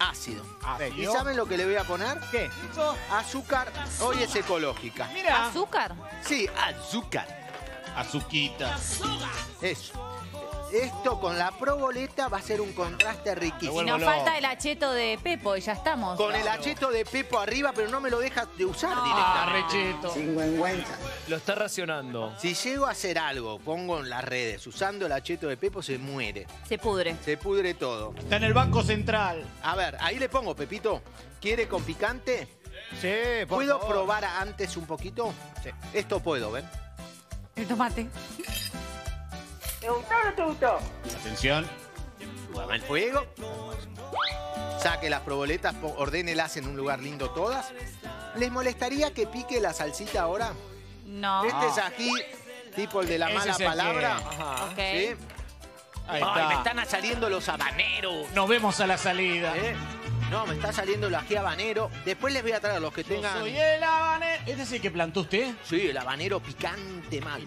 ácido. ácido. ¿Y saben lo que le voy a poner? ¿Qué? Azúcar. Hoy es ecológica. Mira. ¿Azúcar? Sí, azúcar. Azuquita. Eso. Esto con la proboleta va a ser un contraste riquísimo. Y nos falta el acheto de Pepo y ya estamos. Con claro. el acheto de Pepo arriba, pero no me lo deja de usar no. directamente. Ah, Sin lo está racionando. Si llego a hacer algo, pongo en las redes, usando el acheto de Pepo se muere. Se pudre. Se pudre todo. Está en el Banco Central. A ver, ahí le pongo, Pepito. ¿Quiere con picante? Sí, por ¿Puedo favor. probar antes un poquito? Sí. Esto puedo, ¿ven? El tomate. ¿Te gustó o no te gustó? Atención. Toma el fuego. Saque las proboletas, ordénelas en un lugar lindo todas. ¿Les molestaría que pique la salsita ahora? No. Este es ají, tipo el de la mala palabra. Ajá. Okay. ¿Sí? Ahí está. Ay, me están saliendo los habaneros. Nos vemos a la salida. ¿Eh? No, me está saliendo el ají habanero. Después les voy a traer los que tengan... Yo soy el habanero. ¿Este es el que plantó usted? Sí, el habanero picante mal.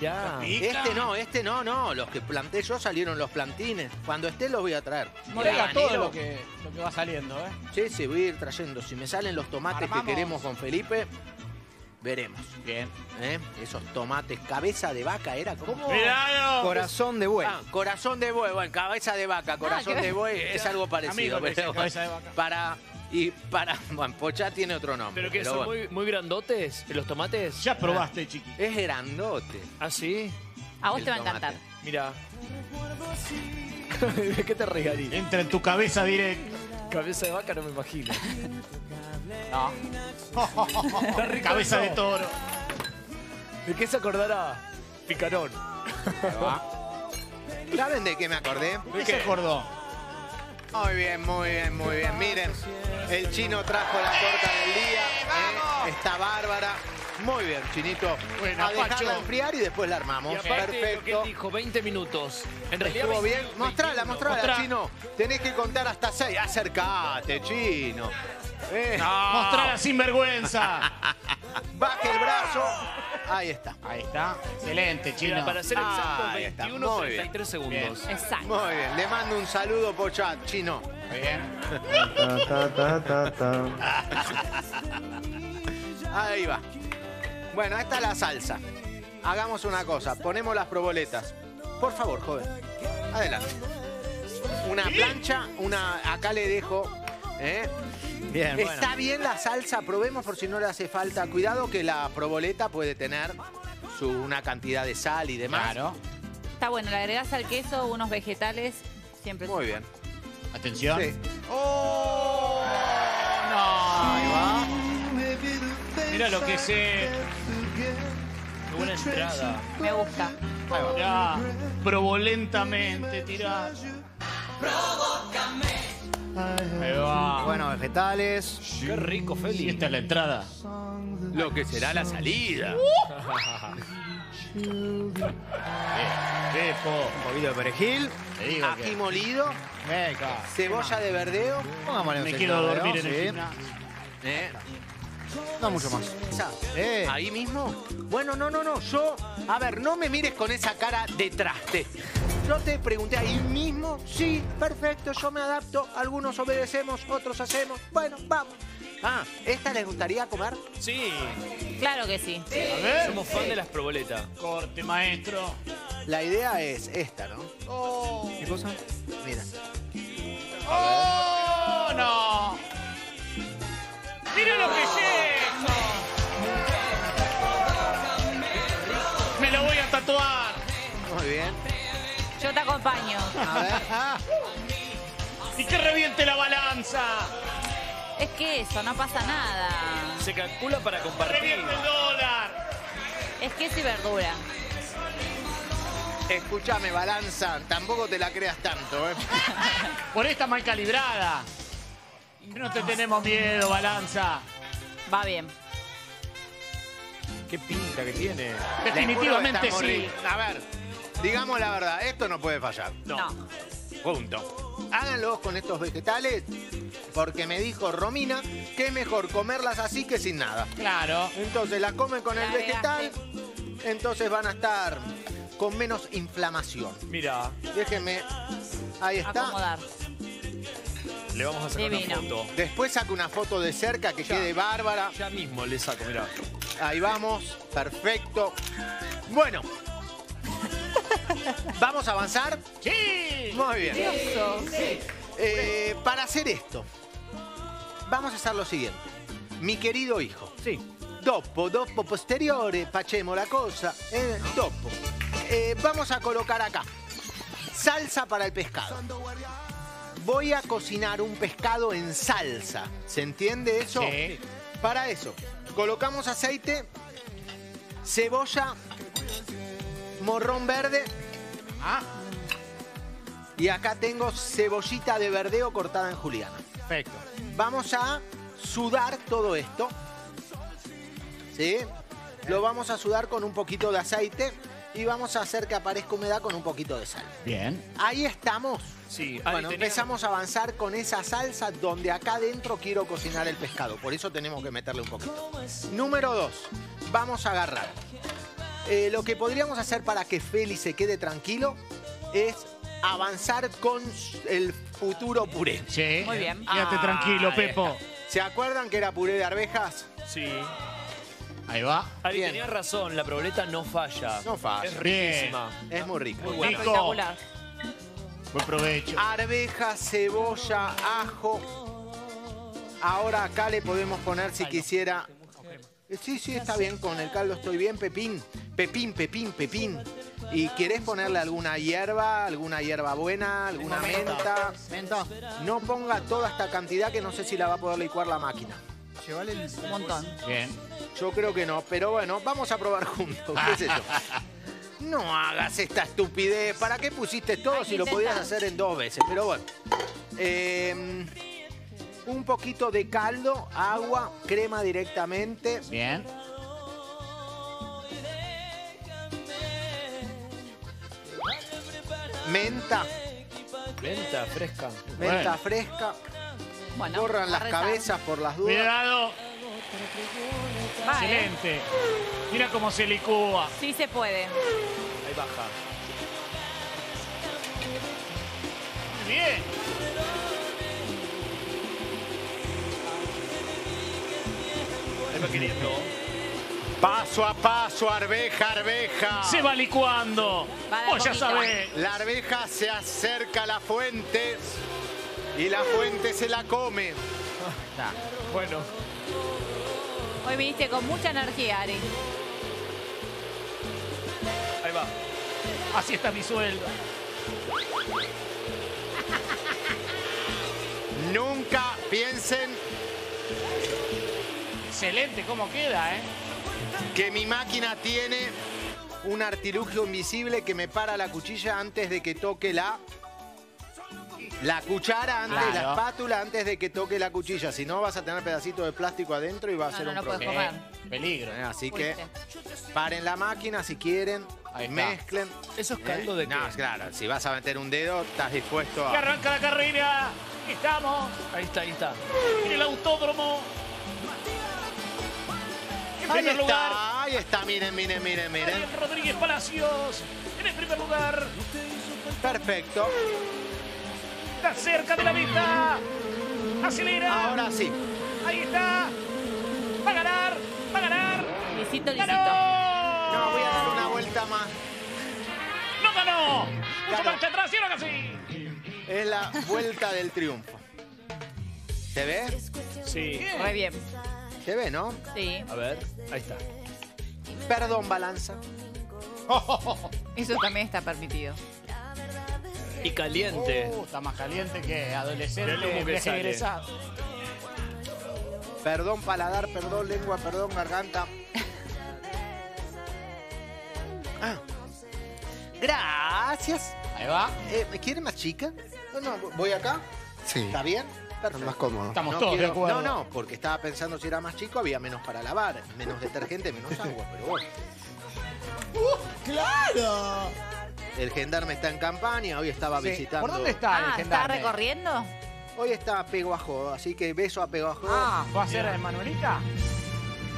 Este no, este no, no. Los que planté yo salieron los plantines. Cuando esté los voy a traer. No haga todo lo que, lo que va saliendo, ¿eh? Sí, sí, voy a ir trayendo. Si me salen los tomates Armamos. que queremos con Felipe, Veremos. Bien. ¿Eh? Esos tomates. Cabeza de vaca era como... ¡Miralo! Corazón de buey. Ah, corazón de buey. Bueno, cabeza de vaca, corazón ah, de buey es algo parecido. Pero cabeza de vaca. Para... Y para... Bueno, pochá tiene otro nombre. ¿Pero que pero son bueno. muy, muy grandotes los tomates? Ya probaste, ah, chiqui. Es grandote. ¿Ah, sí? A vos el te va a encantar. Mirá. ¿Qué te regalí? Entra en tu cabeza directo. Cabeza de vaca no me imagino. No. Oh, oh, oh, oh. Cabeza de toro. ¿De qué se acordará? Picarón. ¿Saben de qué me acordé? ¿De qué se acordó? Muy bien, muy bien, muy bien. Miren, el chino trajo la torta del día. ¿Eh? Está bárbara. Muy bien, chinito. Bueno, a dejarla Pacho. enfriar y después la armamos. Y aparte, perfecto. Lo que dijo, veinte minutos. En realidad, ¿estuvo bien? Mostrala, mostrala, Mostra. Chino. Tenés que contar hasta seis. Acercate, Chino. Eh. No. Mostrala sin vergüenza. Baje el brazo. Ahí está. Ahí está. Excelente, Chino. Mira, para ser exacto, veintiuno treinta y tres segundos. Bien. Exacto. Muy bien. Le mando un saludo por chat, Chino. Muy bien. ta, ta, ta, ta. Ahí va. Bueno, esta es la salsa. Hagamos una cosa, ponemos las proboletas. Por favor, joven. Adelante. Una plancha, una... Acá le dejo... ¿eh? Bien, Está bueno. bien la salsa, probemos por si no le hace falta. Cuidado que la proboleta puede tener su, una cantidad de sal y demás. Claro. Está bueno, le agregás al queso unos vegetales. Siempre. Muy bien. Atención. Sí. ¡Oh! No, ahí va. Mira lo que sé. Qué buena entrada. Me gusta. Tirá. Provolentamente, tirá. Provócame. Ahí va. Bueno, vegetales. Qué rico, Feli. Esta es la entrada. Lo que será la salida. Uh. Bien. Un poquito de perejil. Ají que... molido. Venga. Cebolla de verdeo. Pongámosle Me quiero dormir en el gimnasio. ¿Eh? No mucho más. Eh. ¿Ahí mismo? Bueno, no, no, no. Yo, a ver, no me mires con esa cara de traste. Yo te pregunté ahí mismo. Sí, perfecto, yo me adapto. Algunos obedecemos, otros hacemos. Bueno, vamos. Ah, ¿esta les gustaría comer? Sí. Claro que sí. sí. A ver. Somos fan de las proboletas. Corte, maestro. La idea es esta, ¿no? Oh. ¿Qué cosa? Mira. ¡Oh, no! ¡Mira lo que llevo! ¡Me lo voy a tatuar! Muy bien. Yo te acompaño. A ver. ¡Y que reviente la balanza! Es que eso, no pasa nada. Se calcula para compartir. ¡Reviente el dólar! Es queso y verdura. Escúchame, balanza, tampoco te la creas tanto, ¿eh? Por esta mal calibrada. No te tenemos miedo, balanza. Va bien. Qué pinta que tiene. Definitivamente sí. A ver, digamos la verdad, esto no puede fallar. No. no. Punto. Háganlo con estos vegetales, porque me dijo Romina que es mejor comerlas así que sin nada. Claro. Entonces la comen con el vegetal, entonces van a estar con menos inflamación. Mirá. Déjenme, ahí está. Acomodar. Le vamos a sacar Divino. una foto. Después saco una foto de cerca que ya, quede bárbara. Ya mismo le saco, mirá. Ahí vamos, perfecto. Bueno. ¿Vamos a avanzar? ¡Sí! Muy bien. Sí, sí. Eh, para hacer esto, vamos a hacer lo siguiente. Mi querido hijo. Sí. Dopo, dopo, posteriore, facemos la cosa. Eh, dopo. Eh, vamos a colocar acá. Salsa para el pescado. Voy a cocinar un pescado en salsa. ¿Se entiende eso? Sí. Para eso, colocamos aceite, cebolla, morrón verde. Ah. Y acá tengo cebollita de verdeo cortada en juliana. Perfecto. Vamos a sudar todo esto. ¿Sí? Lo vamos a sudar con un poquito de aceite. Y vamos a hacer que aparezca humedad con un poquito de sal. Bien. Ahí estamos. Sí. Bueno, empezamos a avanzar con esa salsa donde acá adentro quiero cocinar el pescado. Por eso tenemos que meterle un poquito. Número dos. Vamos a agarrar. Eh, lo que podríamos hacer para que Feli se quede tranquilo es avanzar con el futuro puré. Sí. Muy bien. Quédate ah, tranquilo, Pepo. Está. ¿Se acuerdan que era puré de arvejas? Sí. Ahí va. Ari, tenías razón, la provoleta no falla. No falla. Es riquísima. Bien. Es muy rica. Muy buena. Nico. Buen provecho. Arveja, cebolla, ajo. Ahora acá le podemos poner, si quisiera... Sí, sí, está bien, con el caldo estoy bien, pepín, pepín, pepín, pepín. ¿Y querés ponerle alguna hierba, alguna hierba buena, alguna menta? Menta. No ponga toda esta cantidad que no sé si la va a poder licuar la máquina. Llevale un montón. Bien. Yo creo que no, pero bueno, vamos a probar juntos, qué sé yo. No hagas esta estupidez, ¿para qué pusiste todo si lo podías hacer en dos veces? Pero bueno. Eh... Un poquito de caldo, agua, crema directamente. Bien. Menta. Menta fresca. Menta bueno. fresca. Bueno, corran las cabezas por las dudas. Cuidado. Vale. Excelente. Mira cómo se licúa. Sí se puede. Ahí baja. Muy bien. Queriendo. Paso a paso, arveja, arveja. Se va licuando. Vale, oh, ya sabés. La arveja se acerca a la fuente y la fuente se la come. Oh, nah. Bueno. Hoy viniste con mucha energía, Ari. Ahí va. Así está mi sueldo. Nunca piensen... Excelente, cómo queda, ¿eh? Que mi máquina tiene un artilugio invisible que me para la cuchilla antes de que toque la... La cuchara antes, claro. La espátula antes de que toque la cuchilla. Si no, vas a tener pedacitos de plástico adentro y va no, a ser no, un no problema. Eh, peligro. ¿Eh? Así Fuiste. que paren la máquina si quieren, mezclen. ¿Eso es caldo eh? de qué? No, claro, si vas a meter un dedo, estás dispuesto a... ¡Que arranca la carrera! ¡Estamos! Ahí está, ahí está. En el autódromo. En ahí está, lugar, ahí está, miren, miren, miren, miren. Ariel Rodríguez Palacios, en el primer lugar. Perfecto. Está cerca de la meta. Acelera. Ahora sí. Ahí está. Va a ganar, va a ganar. Lisito, lisito. No, voy a dar una vuelta más. No ganó. Mucho marcha atrás y ahora sí. Es la vuelta del triunfo. ¿Se ve? Sí. Muy bien. Se ve, ¿no? Sí. A ver, ahí está. Perdón, balanza. Oh, oh, oh. Eso también está permitido. Y caliente. Uh, está más caliente que adolescente. Que perdón, paladar, perdón, lengua, perdón, garganta. Ah. Gracias. Ahí va. Eh, ¿Me quiere más chica? No, no, voy acá. Sí. ¿Está bien? Más cómodo. Estamos no todos quiero... de acuerdo. No, no, porque estaba pensando si era más chico, había menos para lavar, menos detergente, menos agua, pero bueno. ¡Uh, claro! El gendarme está en campaña, hoy estaba sí. visitando... ¿Por dónde está ah, el gendarme? ¿Está recorriendo? Hoy está a Peguajó, así que beso a Peguajó. Ah, ¿va a ser el Manuelita?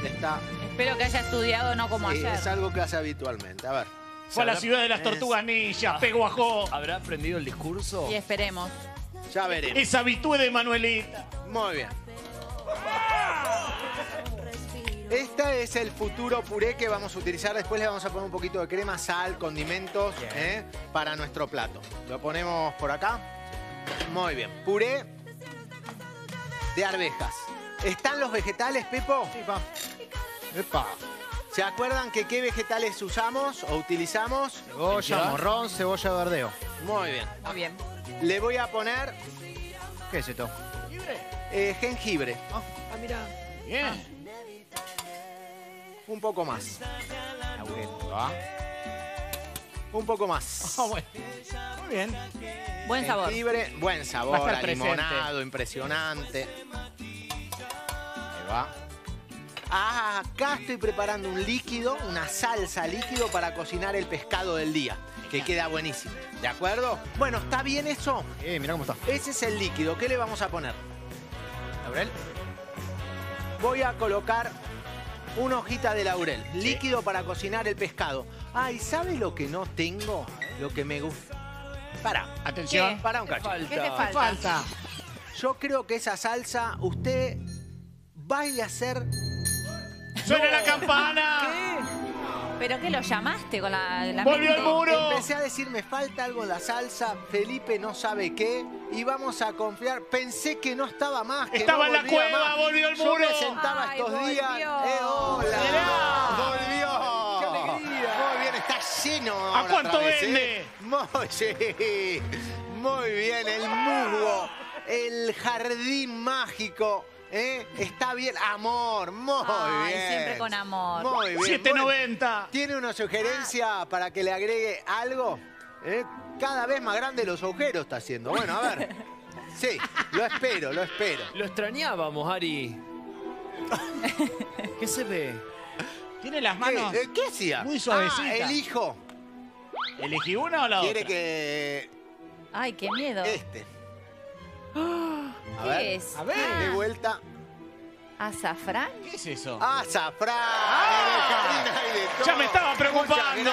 Está... Espero que haya estudiado, no como sí, ayer. Es algo que hace habitualmente, a ver. Fue a la ciudad de las tortugas ninjas, Peguajó. ¿Habrá aprendido el discurso? Y esperemos. Ya veremos. Esa virtud de Manuelita. Muy bien. Este es el futuro puré que vamos a utilizar. Después le vamos a poner un poquito de crema, sal, condimentos eh, para nuestro plato. Lo ponemos por acá. Muy bien. Puré de arvejas. ¿Están los vegetales, Pepo? Sí, pa. Epa. ¿Se acuerdan que qué vegetales usamos o utilizamos? Cebolla, morrón, cebolla verdeo. Muy bien. Muy bien. Le voy a poner... ¿Qué es esto? ¿Jengibre? Eh, jengibre. Oh. Ah, mira. Bien. Ah. Un poco más. Ah. Un poco más. Oh, bueno. Muy bien. Buen sabor. Jengibre, buen sabor, limonado, impresionante. Ahí va. Ah, acá estoy preparando un líquido, una salsa líquido para cocinar el pescado del día, que queda buenísimo. ¿De acuerdo? Bueno, ¿está bien eso? Eh, mirá cómo está. Ese es el líquido. ¿Qué le vamos a poner? Laurel. Voy a colocar una hojita de laurel. Sí. Líquido para cocinar el pescado. Ay, ¿sabe lo que no tengo? Lo que me gusta. Pará. Atención. ¿Qué? Pará un cacho. ¿Qué te falta? ¿Qué falta? Yo creo que esa salsa usted vaya a hacer... ¡Suena la campana! ¿Pero qué lo llamaste con la, la ¡volvió el muro! Empecé a decir, me falta algo la salsa, Felipe no sabe qué, y vamos a confiar. Pensé que no estaba más. Que estaba no en la cueva, más. Volvió el muro. Yo me sentaba Ay, estos volvió. días. Eh, hola. Mirá, ¡volvió! ¡Qué alegría! Muy bien, está lleno. ¿A cuánto vez, vende? ¿Eh? Muy, muy bien, el musgo, el jardín mágico. ¿Eh? Está bien, amor, muy Ay, bien. Siempre con amor. Muy bien. siete noventa. ¿Tiene una sugerencia para que le agregue algo? ¿Eh? Cada vez más grande los agujeros está haciendo. Bueno, a ver. Sí, lo espero, lo espero. Lo extrañábamos, Ari. ¿Qué se ve? Tiene las manos. ¿Qué, ¿Qué hacía? Muy suavecita. Ah, elijo. ¿Elegí una o la otra? Quiere que. Ay, qué miedo. Este. A ¿Qué ver, es? A ver, ah. de vuelta. ¿Azafrán? ¿Qué es eso? ¡Azafrán! Ah. ¡Ya me estaba preocupando!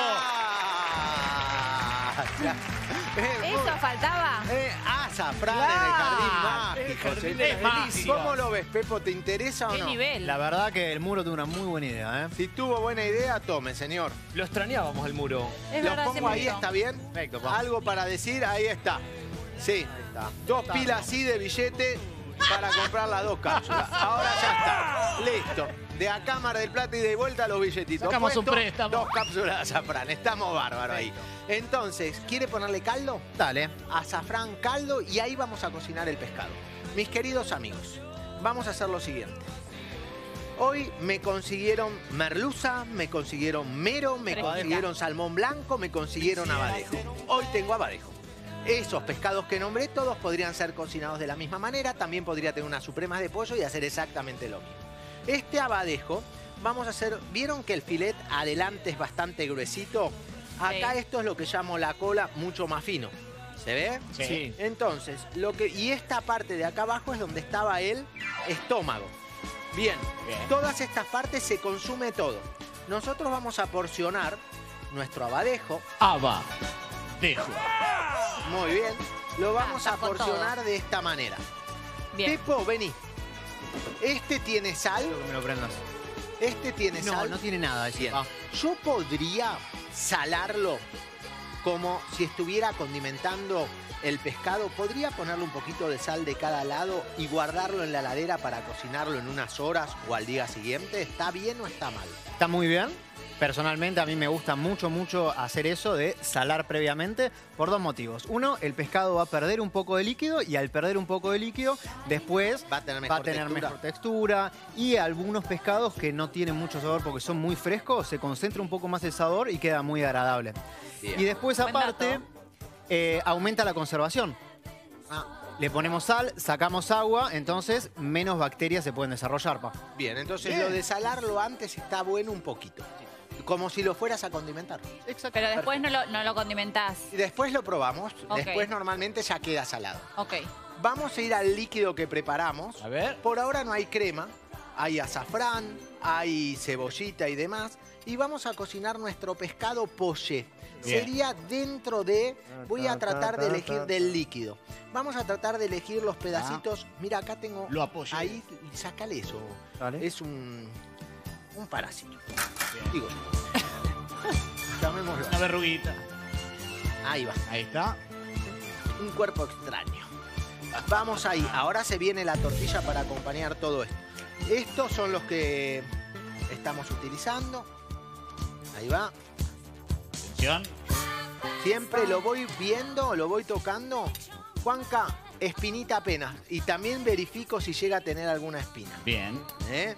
¿Eso faltaba? Eh, azafrán ah. en el jardín mágico. El jardín mágico. ¿Cómo lo ves, Pepo? ¿Te interesa o no? ¿Qué nivel? La verdad que el muro tuvo una muy buena idea, ¿eh? Si tuvo buena idea, tome, señor. Lo extrañábamos, el muro. Es lo verdad, pongo ahí, ¿está bien? Perfecto, vamos. Algo para decir, ahí está. Sí, dos pilas así de billete para comprar las dos cápsulas. Ahora ya está, listo. De acá Mar del Plata y de vuelta los billetitos. Sacamos puesto, un préstamo. Dos cápsulas de azafrán, estamos bárbaros ahí. Entonces, ¿quiere ponerle caldo? Dale. Azafrán, caldo y ahí vamos a cocinar el pescado. Mis queridos amigos, vamos a hacer lo siguiente. Hoy me consiguieron merluza, me consiguieron mero, me consiguieron salmón blanco, me consiguieron abadejo. Hoy tengo abadejo. Esos pescados que nombré, todos podrían ser cocinados de la misma manera. También podría tener unas supremas de pollo y hacer exactamente lo mismo. Este abadejo, vamos a hacer... ¿Vieron que el filet adelante es bastante gruesito? Acá sí. Esto es lo que llamo la cola, mucho más fino. ¿Se ve? Sí. Entonces, lo que... Y esta parte de acá abajo es donde estaba el estómago. Bien. Bien. Todas estas partes se consume todo. Nosotros vamos a porcionar nuestro abadejo. Abadejo. Muy bien, lo vamos ah, a porcionar todo de esta manera. Bien. Pepo, vení. Este tiene sal. Quiero que me lo prendas. Este tiene no, sal. No, no tiene nada. Bien. Ah. Yo podría salarlo como si estuviera condimentando el pescado. Podría ponerle un poquito de sal de cada lado y guardarlo en la heladera para cocinarlo en unas horas o al día siguiente. ¿Está bien o está mal? Está muy bien. Personalmente a mí me gusta mucho, mucho hacer eso de salar previamente por dos motivos. Uno, el pescado va a perder un poco de líquido y al perder un poco de líquido, después va a tener mejor, a tener textura. mejor textura. Y algunos pescados que no tienen mucho sabor porque son muy frescos, se concentra un poco más el sabor y queda muy agradable. Bien. Y después aparte, eh, aumenta la conservación. Ah. Le ponemos sal, sacamos agua, entonces menos bacterias se pueden desarrollar. Pa. Bien, entonces Bien. lo de salarlo antes está bueno un poquito. Como si lo fueras a condimentar. Exacto. Pero después no lo, no lo condimentás. Después lo probamos. Okay. Después normalmente ya queda salado. Ok. Vamos a ir al líquido que preparamos. A ver. Por ahora no hay crema. Hay azafrán, hay cebollita y demás. Y vamos a cocinar nuestro pescado poché. Bien. Sería dentro de... Voy a tratar de elegir del líquido. Vamos a tratar de elegir los pedacitos. Ah. Mira, acá tengo... Lo apoyo. Ahí, sacale eso. Dale. Es un... Un parásito. Bien. Digo yo. Llamémoslo. Una verruguita. Ahí va. Ahí está. Un cuerpo extraño. Vamos ahí. Ahora se viene la tortilla para acompañar todo esto. Estos son los que estamos utilizando. Ahí va. Atención. Siempre lo voy viendo, lo voy tocando. Juanca, espinita apenas. Y también verifico si llega a tener alguna espina. Bien. ¿Eh?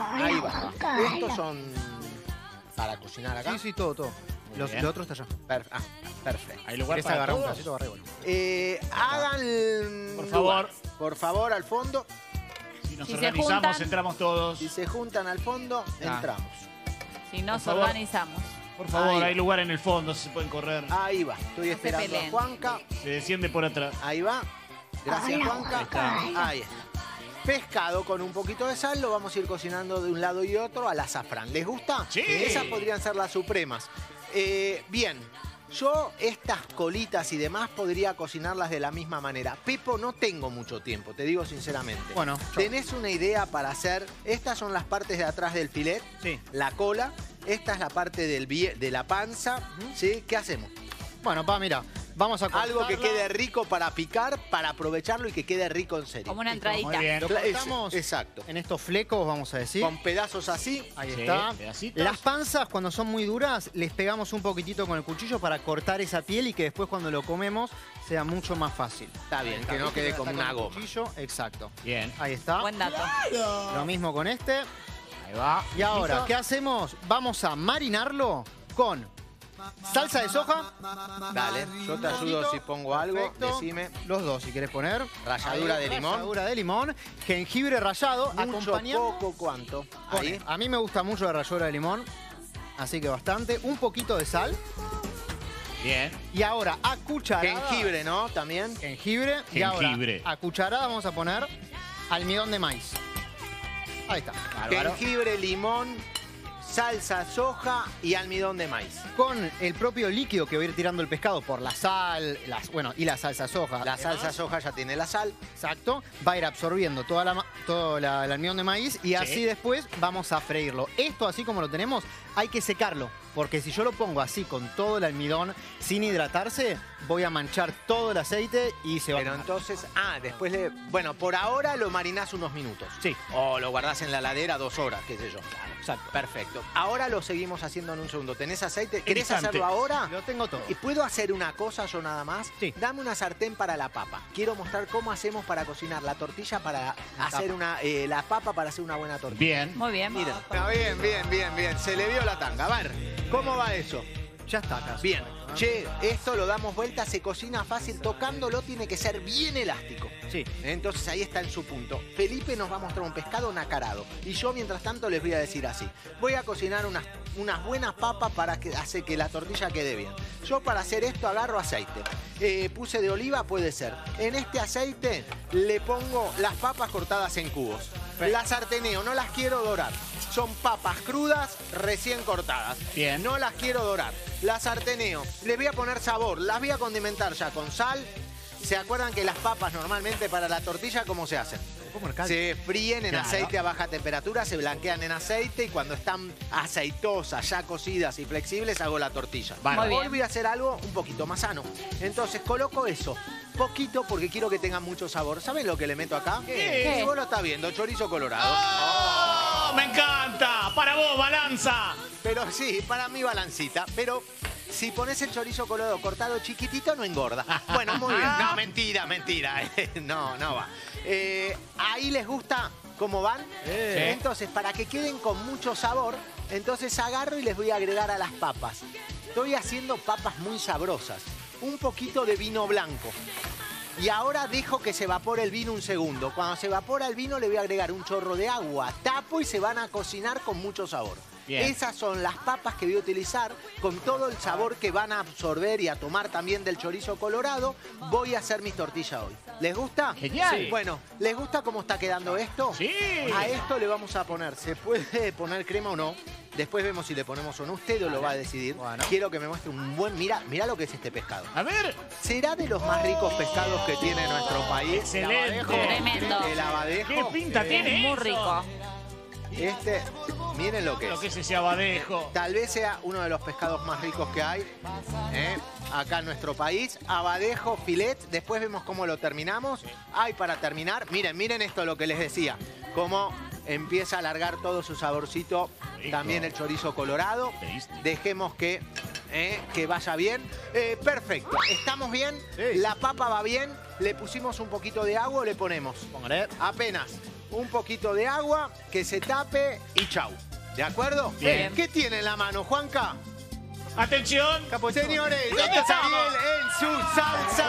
Ahí va. Estos son para cocinar acá. Sí, sí, todo, todo. Los, lo otro está allá. Per ah, perfecto. ¿Hay lugar para agarrar un pedacito de barrigo? Eh, hagan... Por favor. Por favor, al fondo. Si nos si organizamos, juntan, entramos todos. Si se juntan al fondo, nah. entramos. Si nos por organizamos. Por favor, hay lugar en el fondo, se pueden correr. Ahí va. Estoy no esperando a Juanca. Se desciende por atrás. Ahí va. Gracias, Juanca. Ahí está. Ahí está. Pescado con un poquito de sal, lo vamos a ir cocinando de un lado y otro al azafrán. ¿Les gusta? Sí. Esas podrían ser las supremas. Eh, bien, Yo estas colitas y demás podría cocinarlas de la misma manera. Pepo, no tengo mucho tiempo, te digo sinceramente. Bueno, yo... ¿Tenés una idea para hacer? Estas son las partes de atrás del filet, sí. La cola, esta es la parte del de la panza, ¿sí? ¿Qué hacemos? Bueno, pa, mira, vamos a cortarla. Algo que quede rico para picar, para aprovecharlo y que quede rico en serio. Como una entradita. Muy bien. Lo cortamos exacto. En estos flecos, vamos a decir. Con pedazos así. Ahí sí, está. Pedacitos. Las panzas, cuando son muy duras, les pegamos un poquitito con el cuchillo para cortar esa piel y que después cuando lo comemos sea mucho más fácil. Está bien, está que no quede como una goma. Cuchillo, exacto. Bien. Ahí está. Buen dato. Claro. Lo mismo con este. Ahí va. Y ahora, ¿qué hacemos? Vamos a marinarlo con... salsa de soja. Dale, yo te ayudo si pongo algo. Perfecto. Decime. Los dos, si querés poner. Ralladura de limón. Ralladura de limón. Jengibre rallado. Acompañamos. Poco, cuánto. Ahí. A mí me gusta mucho la ralladura de limón. Así que bastante. Un poquito de sal. Bien. Y ahora a cucharadas. Jengibre, ¿no? También. Jengibre. Jengibre. Y ahora a cucharadas vamos a poner almidón de maíz. Ahí está. Bárbaro. Jengibre, limón, salsa, soja y almidón de maíz. Con el propio líquido que va a ir tirando el pescado por la sal, las, bueno, y la salsa soja. La salsa soja ya tiene la sal. Exacto. Va a ir absorbiendo toda la, todo la, el almidón de maíz y así sí. Después vamos a freírlo. Esto así como lo tenemos hay que secarlo. Porque si yo lo pongo así con todo el almidón sin hidratarse, voy a manchar todo el aceite y se va Pero a... Pero entonces, ah, después le... Bueno, por ahora lo marinás unos minutos. Sí. O lo guardás en la heladera dos horas, qué sé yo. Claro, exacto. Perfecto. Ahora lo seguimos haciendo en un segundo. ¿Tenés aceite? ¿Querés hacerlo ahora? Lo tengo todo. ¿Y puedo hacer una cosa yo nada más? Sí. Dame una sartén para la papa. Quiero mostrar cómo hacemos para cocinar la tortilla para la hacer papa. una... Eh, la papa para hacer una buena tortilla. Bien. Muy bien. Mira. Está bien, bien, bien, bien. Se le vio la tanga. A ver. ¿Cómo va eso? Ya está casi. Bien. Che, esto lo damos vuelta, se cocina fácil. Tocándolo tiene que ser bien elástico. Sí. Entonces ahí está en su punto. Felipe nos va a mostrar un pescado nacarado. Y yo, mientras tanto, les voy a decir así. Voy a cocinar unas, unas buenas papas para que, hace que la tortilla quede bien. Yo para hacer esto agarro aceite. Eh, puse de oliva, puede ser. En este aceite le pongo las papas cortadas en cubos. Las sarteneo, no las quiero dorar. Son papas crudas, recién cortadas. Bien. No las quiero dorar. Las sarteneo. Les voy a poner sabor. Las voy a condimentar ya con sal. ¿Se acuerdan que las papas normalmente para la tortilla cómo se hacen? Se fríen en claro. aceite a baja temperatura, se blanquean en aceite y cuando están aceitosas, ya cocidas y flexibles, hago la tortilla. Vale. Hoy voy a hacer algo un poquito más sano. Entonces coloco eso, poquito porque quiero que tenga mucho sabor. ¿Saben lo que le meto acá? ¿Qué? Si vos lo estás viendo, chorizo colorado. ¡Oh! ¡Oh! ¡Me encanta! Para vos, balanza. Pero sí, para mi balancita, pero... Si pones el chorizo colorado cortado chiquitito, no engorda. Bueno, muy bien. No, mentira, mentira. No, no va. Eh, ahí les gusta cómo van. Eh. Entonces, para que queden con mucho sabor, entonces agarro y les voy a agregar a las papas. Estoy haciendo papas muy sabrosas. Un poquito de vino blanco. Y ahora dejo que se evapore el vino un segundo. Cuando se evapora el vino, le voy a agregar un chorro de agua. Tapo y se van a cocinar con mucho sabor. Bien. Esas son las papas que voy a utilizar con todo el sabor que van a absorber y a tomar también del chorizo colorado. Voy a hacer mis tortillas hoy. ¿Les gusta? Genial. Sí. Bueno, ¿les gusta cómo está quedando esto? Sí. A esto le vamos a poner, ¿se puede poner crema o no? Después vemos si le ponemos o no. Usted lo va a decidir. Bueno. Quiero que me muestre un buen... Mirá, mirá lo que es este pescado. A ver. Será de los más ricos pescados que tiene nuestro país. Excelente. El abadejo. Tremendo. El abadejo. ¿Qué pinta tiene? Es muy rico. Este... Miren lo que es. Lo que es ese abadejo. Tal vez sea uno de los pescados más ricos que hay ¿eh? acá en nuestro país. Abadejo, filet. Después vemos cómo lo terminamos. Hay para terminar. Miren, miren esto lo que les decía. Cómo empieza a alargar todo su saborcito. También el chorizo colorado. Dejemos que, ¿eh? que vaya bien. Eh, perfecto. ¿Estamos bien? Sí. La papa va bien. Le pusimos un poquito de agua o le ponemos. Póngale. Apenas. Un poquito de agua, que se tape y chau. ¿De acuerdo? Bien. ¿Qué tiene en la mano, Juanca? ¡Atención! Señores, ¿dónde está Ariel en su salsa?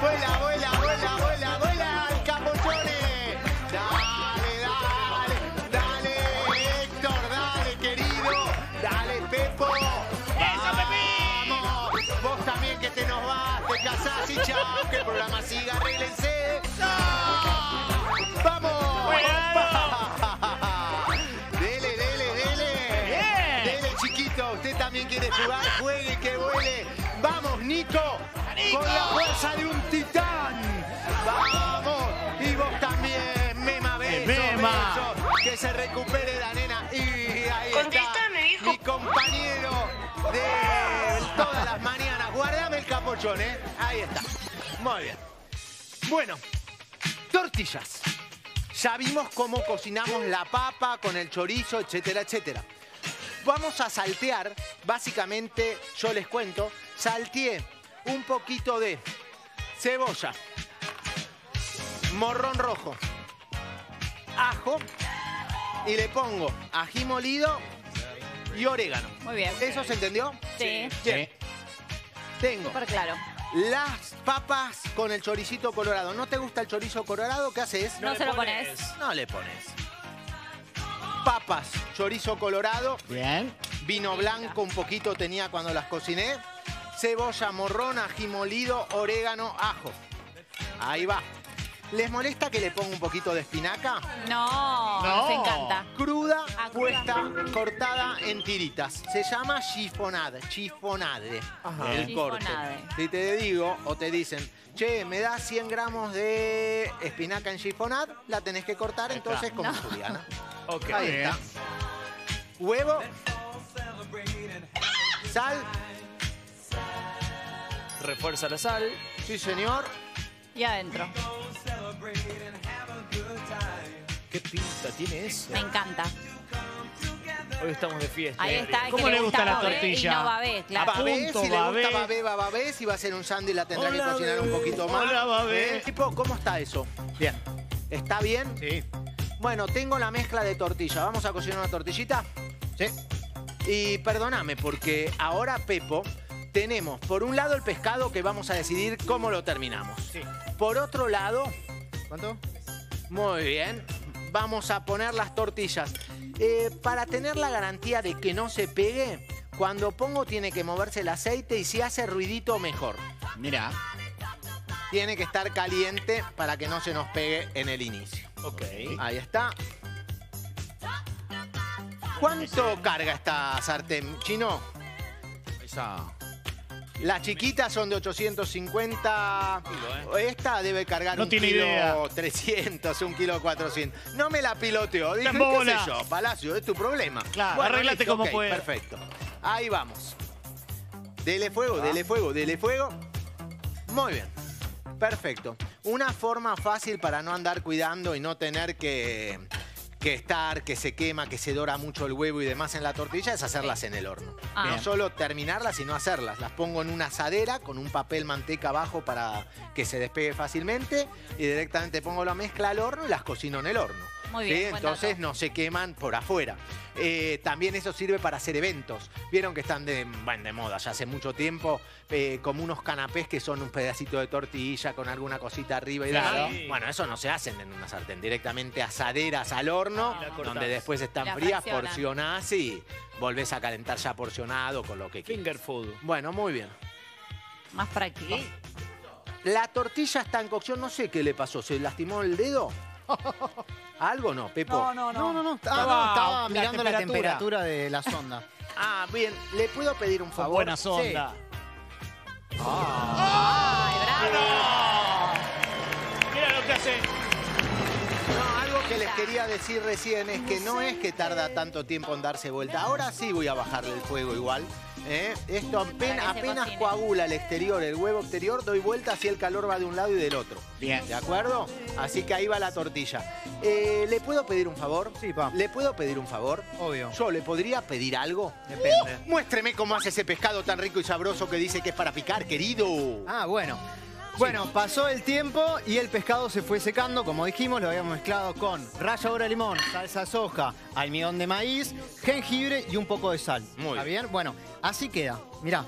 ¡Vuela, vuela, vuela, vuela, vuela! ¡El Capochone! ¡Dale, dale! ¡Dale, Héctor! ¡Dale, querido! ¡Dale, Pepo! ¡Vamos! Vos también que te nos vas, te casás y chau. Que el programa siga, arréglense. ¡Vamos! Quiere jugar, juegue, que vuele, Nico, Nico, con la fuerza de un titán. Vamos, y vos también, Mema, beso, beso, que se recupere la nena. Y ahí Contéstame, está, hijo. Mi compañero de todas las mañanas. Guardame el capuchón, ¿eh? Ahí está. Muy bien. Bueno, tortillas. Ya vimos cómo cocinamos la papa con el chorizo, etcétera, etcétera. Vamos a saltear, básicamente, yo les cuento, salteé un poquito de cebolla, morrón rojo, ajo y le pongo ají molido y orégano. Muy bien. ¿Eso se entendió? Sí. Bien. Tengo. Súper claro. Las papas con el choricito colorado. ¿No te gusta el chorizo colorado? ¿Qué haces? No, no se lo pones. No le pones. Papas, chorizo colorado. Bien. Vino blanco un poquito tenía cuando las cociné. Cebolla, morrón, ají molido, orégano, ajo. Ahí va. ¿Les molesta que le ponga un poquito de espinaca? No, no. Nos encanta. Cruda, ah, puesta, cruda. Cortada en tiritas. Se llama chiffonade, chiffonade. Ajá. El corte. Si te digo o te dicen, che, me das cien gramos de espinaca en chiffonade, la tenés que cortar entonces como no. Juliana. Ok. Ahí está. Huevo. Sal. Refuerza la sal. Sí, señor. Y adentro. ¿Qué pinta tiene eso? Me encanta. Hoy estamos de fiesta. Ahí está. ¿Cómo le gusta, gusta la babé tortilla? Y no babé, claro. A babé, punto, si babé. Le gusta babé, va babé. Si va a ser un sándwich, la tendrá hola, que cocinar babé. Un poquito más. Hola, babé. ¿Eh? Tipo, ¿cómo está eso? Bien. ¿Está bien? Sí. Bueno, tengo la mezcla de tortilla. ¿Vamos a cocinar una tortillita? Sí. Y perdóname, porque ahora, Pepo, tenemos por un lado el pescado que vamos a decidir cómo lo terminamos. Sí. Por otro lado... ¿Cuánto? Muy bien. Vamos a poner las tortillas. Eh, para tener la garantía de que no se pegue, cuando pongo tiene que moverse el aceite y si hace ruidito, mejor. Mirá. Tiene que estar caliente para que no se nos pegue en el inicio. Ok. Ahí está. ¿Cuánto carga esta sartén, Chino? Esa... Las chiquitas son de ochocientos cincuenta. Kilo, ¿eh? Esta debe cargar no un tiene kilo idea. trescientos, un kilo cuatrocientos. No me la piloteo. Dije, ¿qué sé yo? Palacio, es tu problema. Claro, bueno, arreglate como okay, puedas. Perfecto. Ahí vamos. Dele fuego, ah. dele fuego, dele fuego. Muy bien. Perfecto. Una forma fácil para no andar cuidando y no tener que, que estar, que se quema, que se dora mucho el huevo y demás en la tortilla, es hacerlas en el horno. Ah. No solo terminarlas, sino hacerlas. Las pongo en una asadera con un papel manteca abajo para que se despegue fácilmente y directamente pongo la mezcla al horno y las cocino en el horno. Muy bien, ¿sí? Entonces no se queman por afuera. Eh, también eso sirve para hacer eventos. Vieron que están de, bueno, de moda ya hace mucho tiempo, eh, como unos canapés que son un pedacito de tortilla con alguna cosita arriba y claro. demás. Bueno, eso no se hacen en una sartén, directamente asaderas al horno, ah, donde después están la frías, fracciona. Porcionás y volvés a calentar ya porcionado con lo que quieras. Finger food. Bueno, muy bien. Más para aquí. La tortilla está en cocción, no sé qué le pasó, ¿se lastimó el dedo? ¿Algo no, Pepo? No, no, no. No, no, no. Estaba, estaba, estaba mirando la temperatura. la temperatura de la sonda. Ah, bien. ¿Le puedo pedir un favor? Buena sonda. Sí. Oh. ¡Ay, bravo! No. Mira lo que hace. No, algo que les quería decir recién es que no es que tarda tanto tiempo en darse vuelta. Ahora sí voy a bajarle el fuego igual. ¿Eh? Esto apenas, apenas coagula el exterior, el huevo exterior, doy vuelta así el calor va de un lado y del otro. Bien. ¿De acuerdo? Así que ahí va la tortilla. Eh, ¿Le puedo pedir un favor? Sí, pa. ¿Le puedo pedir un favor? Obvio. ¿Yo le podría pedir algo? Depende. Uh, muéstreme cómo hace ese pescado tan rico y sabroso que dice que es para picar, querido. Ah, bueno. Bueno, sí. Pasó el tiempo y el pescado se fue secando. Como dijimos, lo habíamos mezclado con ralladura de limón, salsa soja, almidón de maíz, jengibre y un poco de sal. Muy ¿Está bien? bien? Bueno, así queda. Mirá.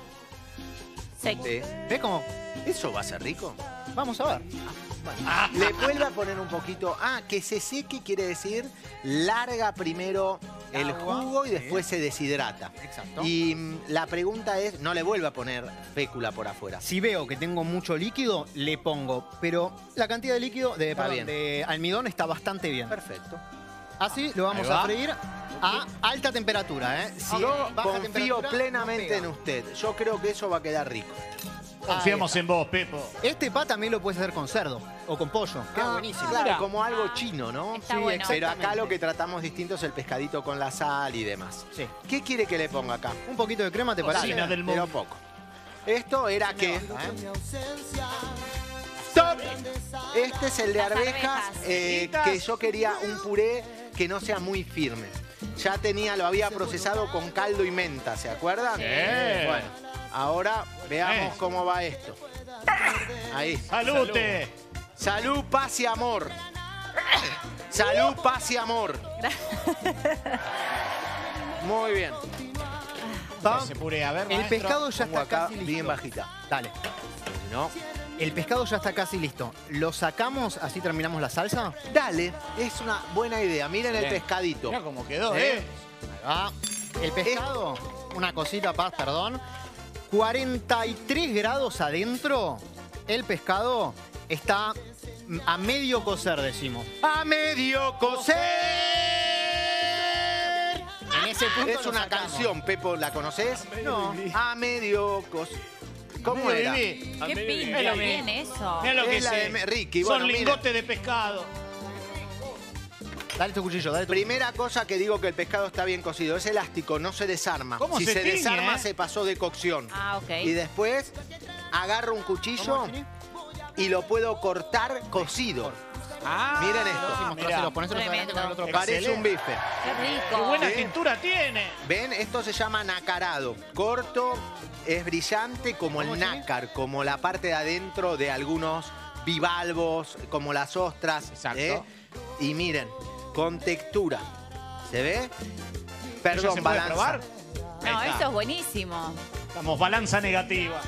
Seco. Sí. ¿Ves cómo? ¿Eso va a ser rico? Vamos a ver. Bueno, ah. Le vuelvo a poner un poquito... Ah, que se seque quiere decir larga primero... el jugo y después sí. se deshidrata. Exacto. Y la pregunta es, no le vuelvo a poner fécula por afuera. Si veo que tengo mucho líquido, le pongo. Pero la cantidad de líquido, de, perdón, de almidón está bastante bien. Perfecto. Así lo vamos va. a freír a alta temperatura. ¿eh? Si Yo baja confío plenamente no en usted. Yo creo que eso va a quedar rico. Confiamos en vos, Pepo. Este pa también lo puedes hacer con cerdo o con pollo. Ah, qué buenísimo. Claro, mira, como algo chino, ¿no? Está sí, bueno. Pero acá lo que tratamos distinto es el pescadito con la sal y demás. Sí. ¿Qué quiere que le ponga acá? ¿Un poquito de crema te parece? Del mundo. Pero poco. Esto era no, que... ¿eh? ¡Stop! Este es el de arvejas, eh, que yo quería un puré que no sea muy firme. Ya tenía, lo había procesado con caldo y menta, ¿se acuerdan? Sí. Bueno, ahora veamos sí. cómo va esto. Ahí. ¡Salute! Salud, paz y amor. Salud, paz y amor. Muy bien. Ese puré, a ver, el pescado ya está casi listo. Bien bajita. Dale. No. El pescado ya está casi listo. ¿Lo sacamos así terminamos la salsa? Dale, es una buena idea. Miren bien. El pescadito. Mira cómo quedó, ¿eh? ¿eh? Ah, el pescado, es... una cosita, paz, perdón. cuarenta y tres grados adentro, el pescado está a medio cocer, decimos. ¡A medio cocer! En ese punto es una canción, Pepo, ¿la conoces? No. A medio cocer. ¿Cómo era? Qué pinta bien eso. Mira lo que es Ricky. Son lingotes de pescado. Dale tu cuchillo, dale tu cuchillo. Primera cosa que digo que el pescado está bien cocido. Es elástico, no se desarma. ¿Cómo se tiñe? Si se desarma, se pasó de cocción. Ah, ok. Y después agarro un cuchillo y lo puedo cortar cocido. Ah, miren esto. Ponéselos, ponéselos con el otro. Parece un bife. Qué rico. Qué buena pintura tiene. ¿Ven? Esto se llama nacarado. Corto, es brillante como el nácar, como la parte de adentro de algunos bivalvos, como las ostras. Exacto. ¿Eh? Y miren, con textura. ¿Se ve? Perdón, balanza. No, eso es buenísimo. Estamos balanza negativa.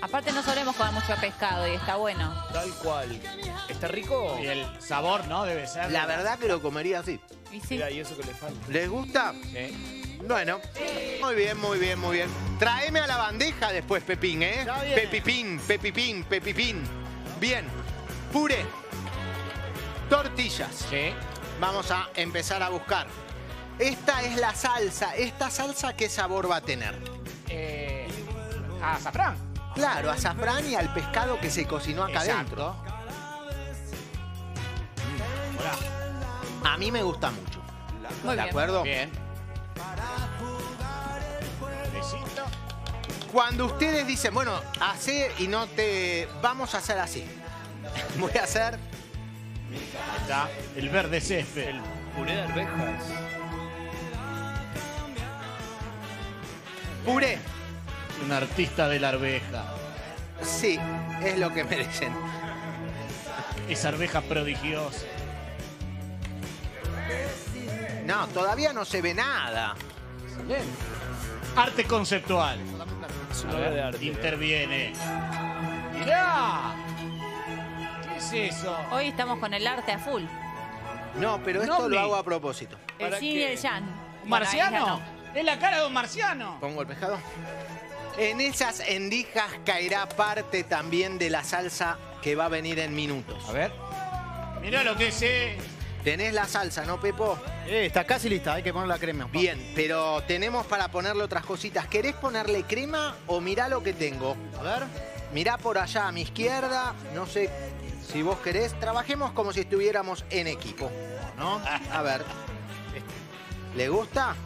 Aparte no solemos comer mucho pescado y está bueno. Tal cual. ¿Está rico? Y el sabor, ¿no? Debe ser. La verdad que lo comería así. Y sí. Mira, y eso que le falta. ¿Les gusta? Sí. Bueno. Sí. Muy bien, muy bien, muy bien. Traeme a la bandeja después, Pepín, ¿eh? Pepipín, Pepipín, Pepipín. Bien. Puré. Tortillas. Sí. Vamos a empezar a buscar. Esta es la salsa. ¿Esta salsa qué sabor va a tener? Eh, azafrán. Claro, azafrán y al pescado que se cocinó acá adentro. Mm, a mí me gusta mucho. Muy ¿De bien. acuerdo? Bien. Cuando ustedes dicen, bueno, hacer y no te... Vamos a hacer así. Voy a hacer... Está el verde césped. El puré de arvejas. Puré. Un artista de la arveja. Sí, es lo que merecen. Esa arveja prodigiosa. No, todavía no se ve nada. Bien. Arte conceptual. Es una obra de arte. Interviene. ¡Mirá! ¿Qué es eso? Hoy estamos con el arte a full. No, pero esto no, lo hago a propósito. El yin y el yang. ¿Marciano? Es la cara de un marciano. Pongo el pescado. En esas endijas caerá parte también de la salsa que va a venir en minutos. A ver. Mirá lo que es. Eh. Tenés la salsa, ¿no, Pepo? Eh, está casi lista, hay que poner la crema. Bien, pero tenemos para ponerle otras cositas. ¿Querés ponerle crema o mirá lo que tengo? A ver. Mirá por allá a mi izquierda. No sé si vos querés. Trabajemos como si estuviéramos en equipo, ¿no? A ver. ¿Le gusta?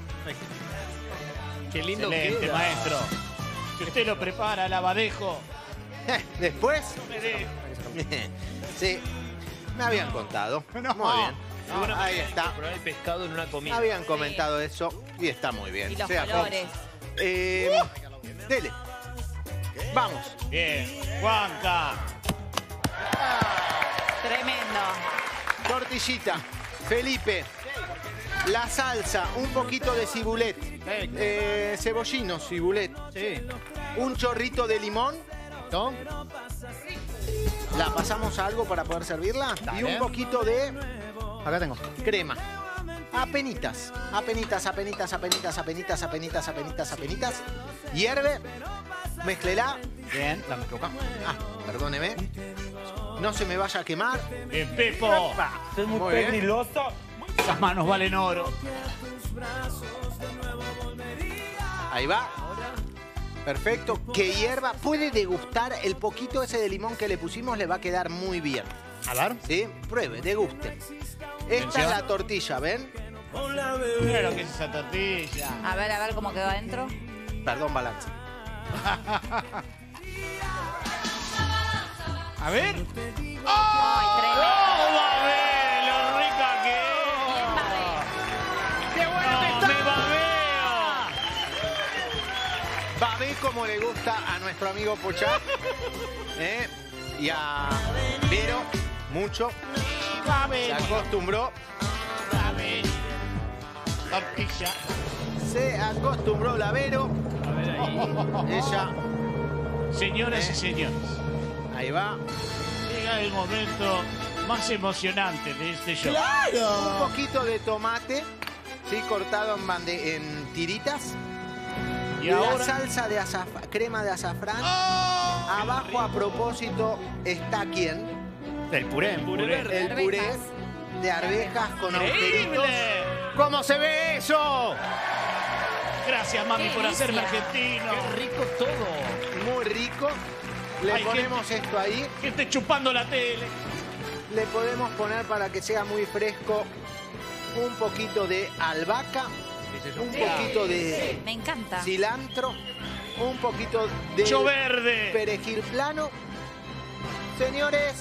Qué lindo que es, maestro. Que usted lo prepara, el Abadejo. ¿Después? Sí, me habían contado. Muy bien. No, ahí está. Probar el pescado en una comida. Habían comentado eso y está muy bien. Y los colores. Eh, uh, dele. Vamos. Bien. Juanca. Tremendo. Tortillita. Felipe. La salsa, un poquito de cibulet, eh, cebollino, cibulet, sí. Un chorrito de limón, ¿no? La pasamos a algo para poder servirla. Dale. Y un poquito de... Acá tengo. Crema. Apenitas, apenitas, apenitas, apenitas, apenitas, apenitas, apenitas, apenitas. Hierve, mezclela. Bien, la mezclo acá. Ah, perdóneme. No se me vaya a quemar. ¡Bien, Pepo! Es muy, muy peligroso. Las manos valen oro. Ahí va. Perfecto, que hierva. Puede degustar el poquito ese de limón que le pusimos, le va a quedar muy bien. A ver. Sí, pruebe, deguste. Esta es la tortilla, ¿ven? Mira lo que es esa tortilla. A ver, a ver cómo quedó adentro. Perdón, balance. A ver. ¡Oh! Babé como le gusta a nuestro amigo Pochá, ¿eh? Y a Vero, mucho. Se acostumbró. Se acostumbró la Vero. A ver ahí. Ella. Señoras ¿eh? y señores. Ahí va. Llega el momento más emocionante de este show. ¡Claro! Un poquito de tomate, sí, cortado en, bande en tiritas. Y ahora... la salsa de azafrán, crema de azafrán. ¡Oh! Abajo, a propósito, está ¿quién? El puré. El puré, el puré de arvejas con agujeritos. ¿Cómo se ve eso? Gracias, mami, por hacerme argentino. Qué rico todo. Muy rico. Le Ay, ponemos gente, esto ahí. Que esté chupando la tele. Le podemos poner, para que sea muy fresco, un poquito de albahaca. Un sí, poquito de sí, me encanta. cilantro, un poquito de Yo verde. perejil plano. Señores,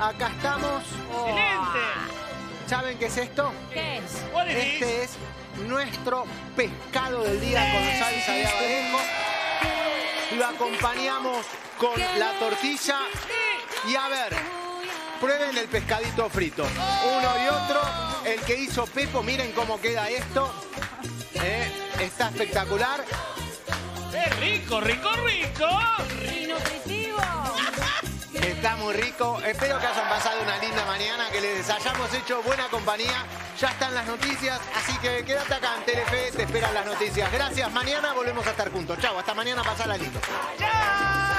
acá estamos. Oh. ¡Excelente! ¿Saben qué es esto? ¿Qué es? Este es nuestro pescado del día sí. con salsa de abadejo. Lo acompañamos con la tortilla. Y a ver, prueben el pescadito frito. Uno y otro. El que hizo Pepo, miren cómo queda esto. Eh, está espectacular. ¡Es rico, rico, rico! ¡Y nutritivo! Está muy rico. Espero que hayan pasado una linda mañana, que les hayamos hecho buena compañía. Ya están las noticias, así que quédate acá en Telefe, te esperan las noticias. Gracias, mañana volvemos a estar juntos. Chau, hasta mañana, pasala lindo. ¡Chao!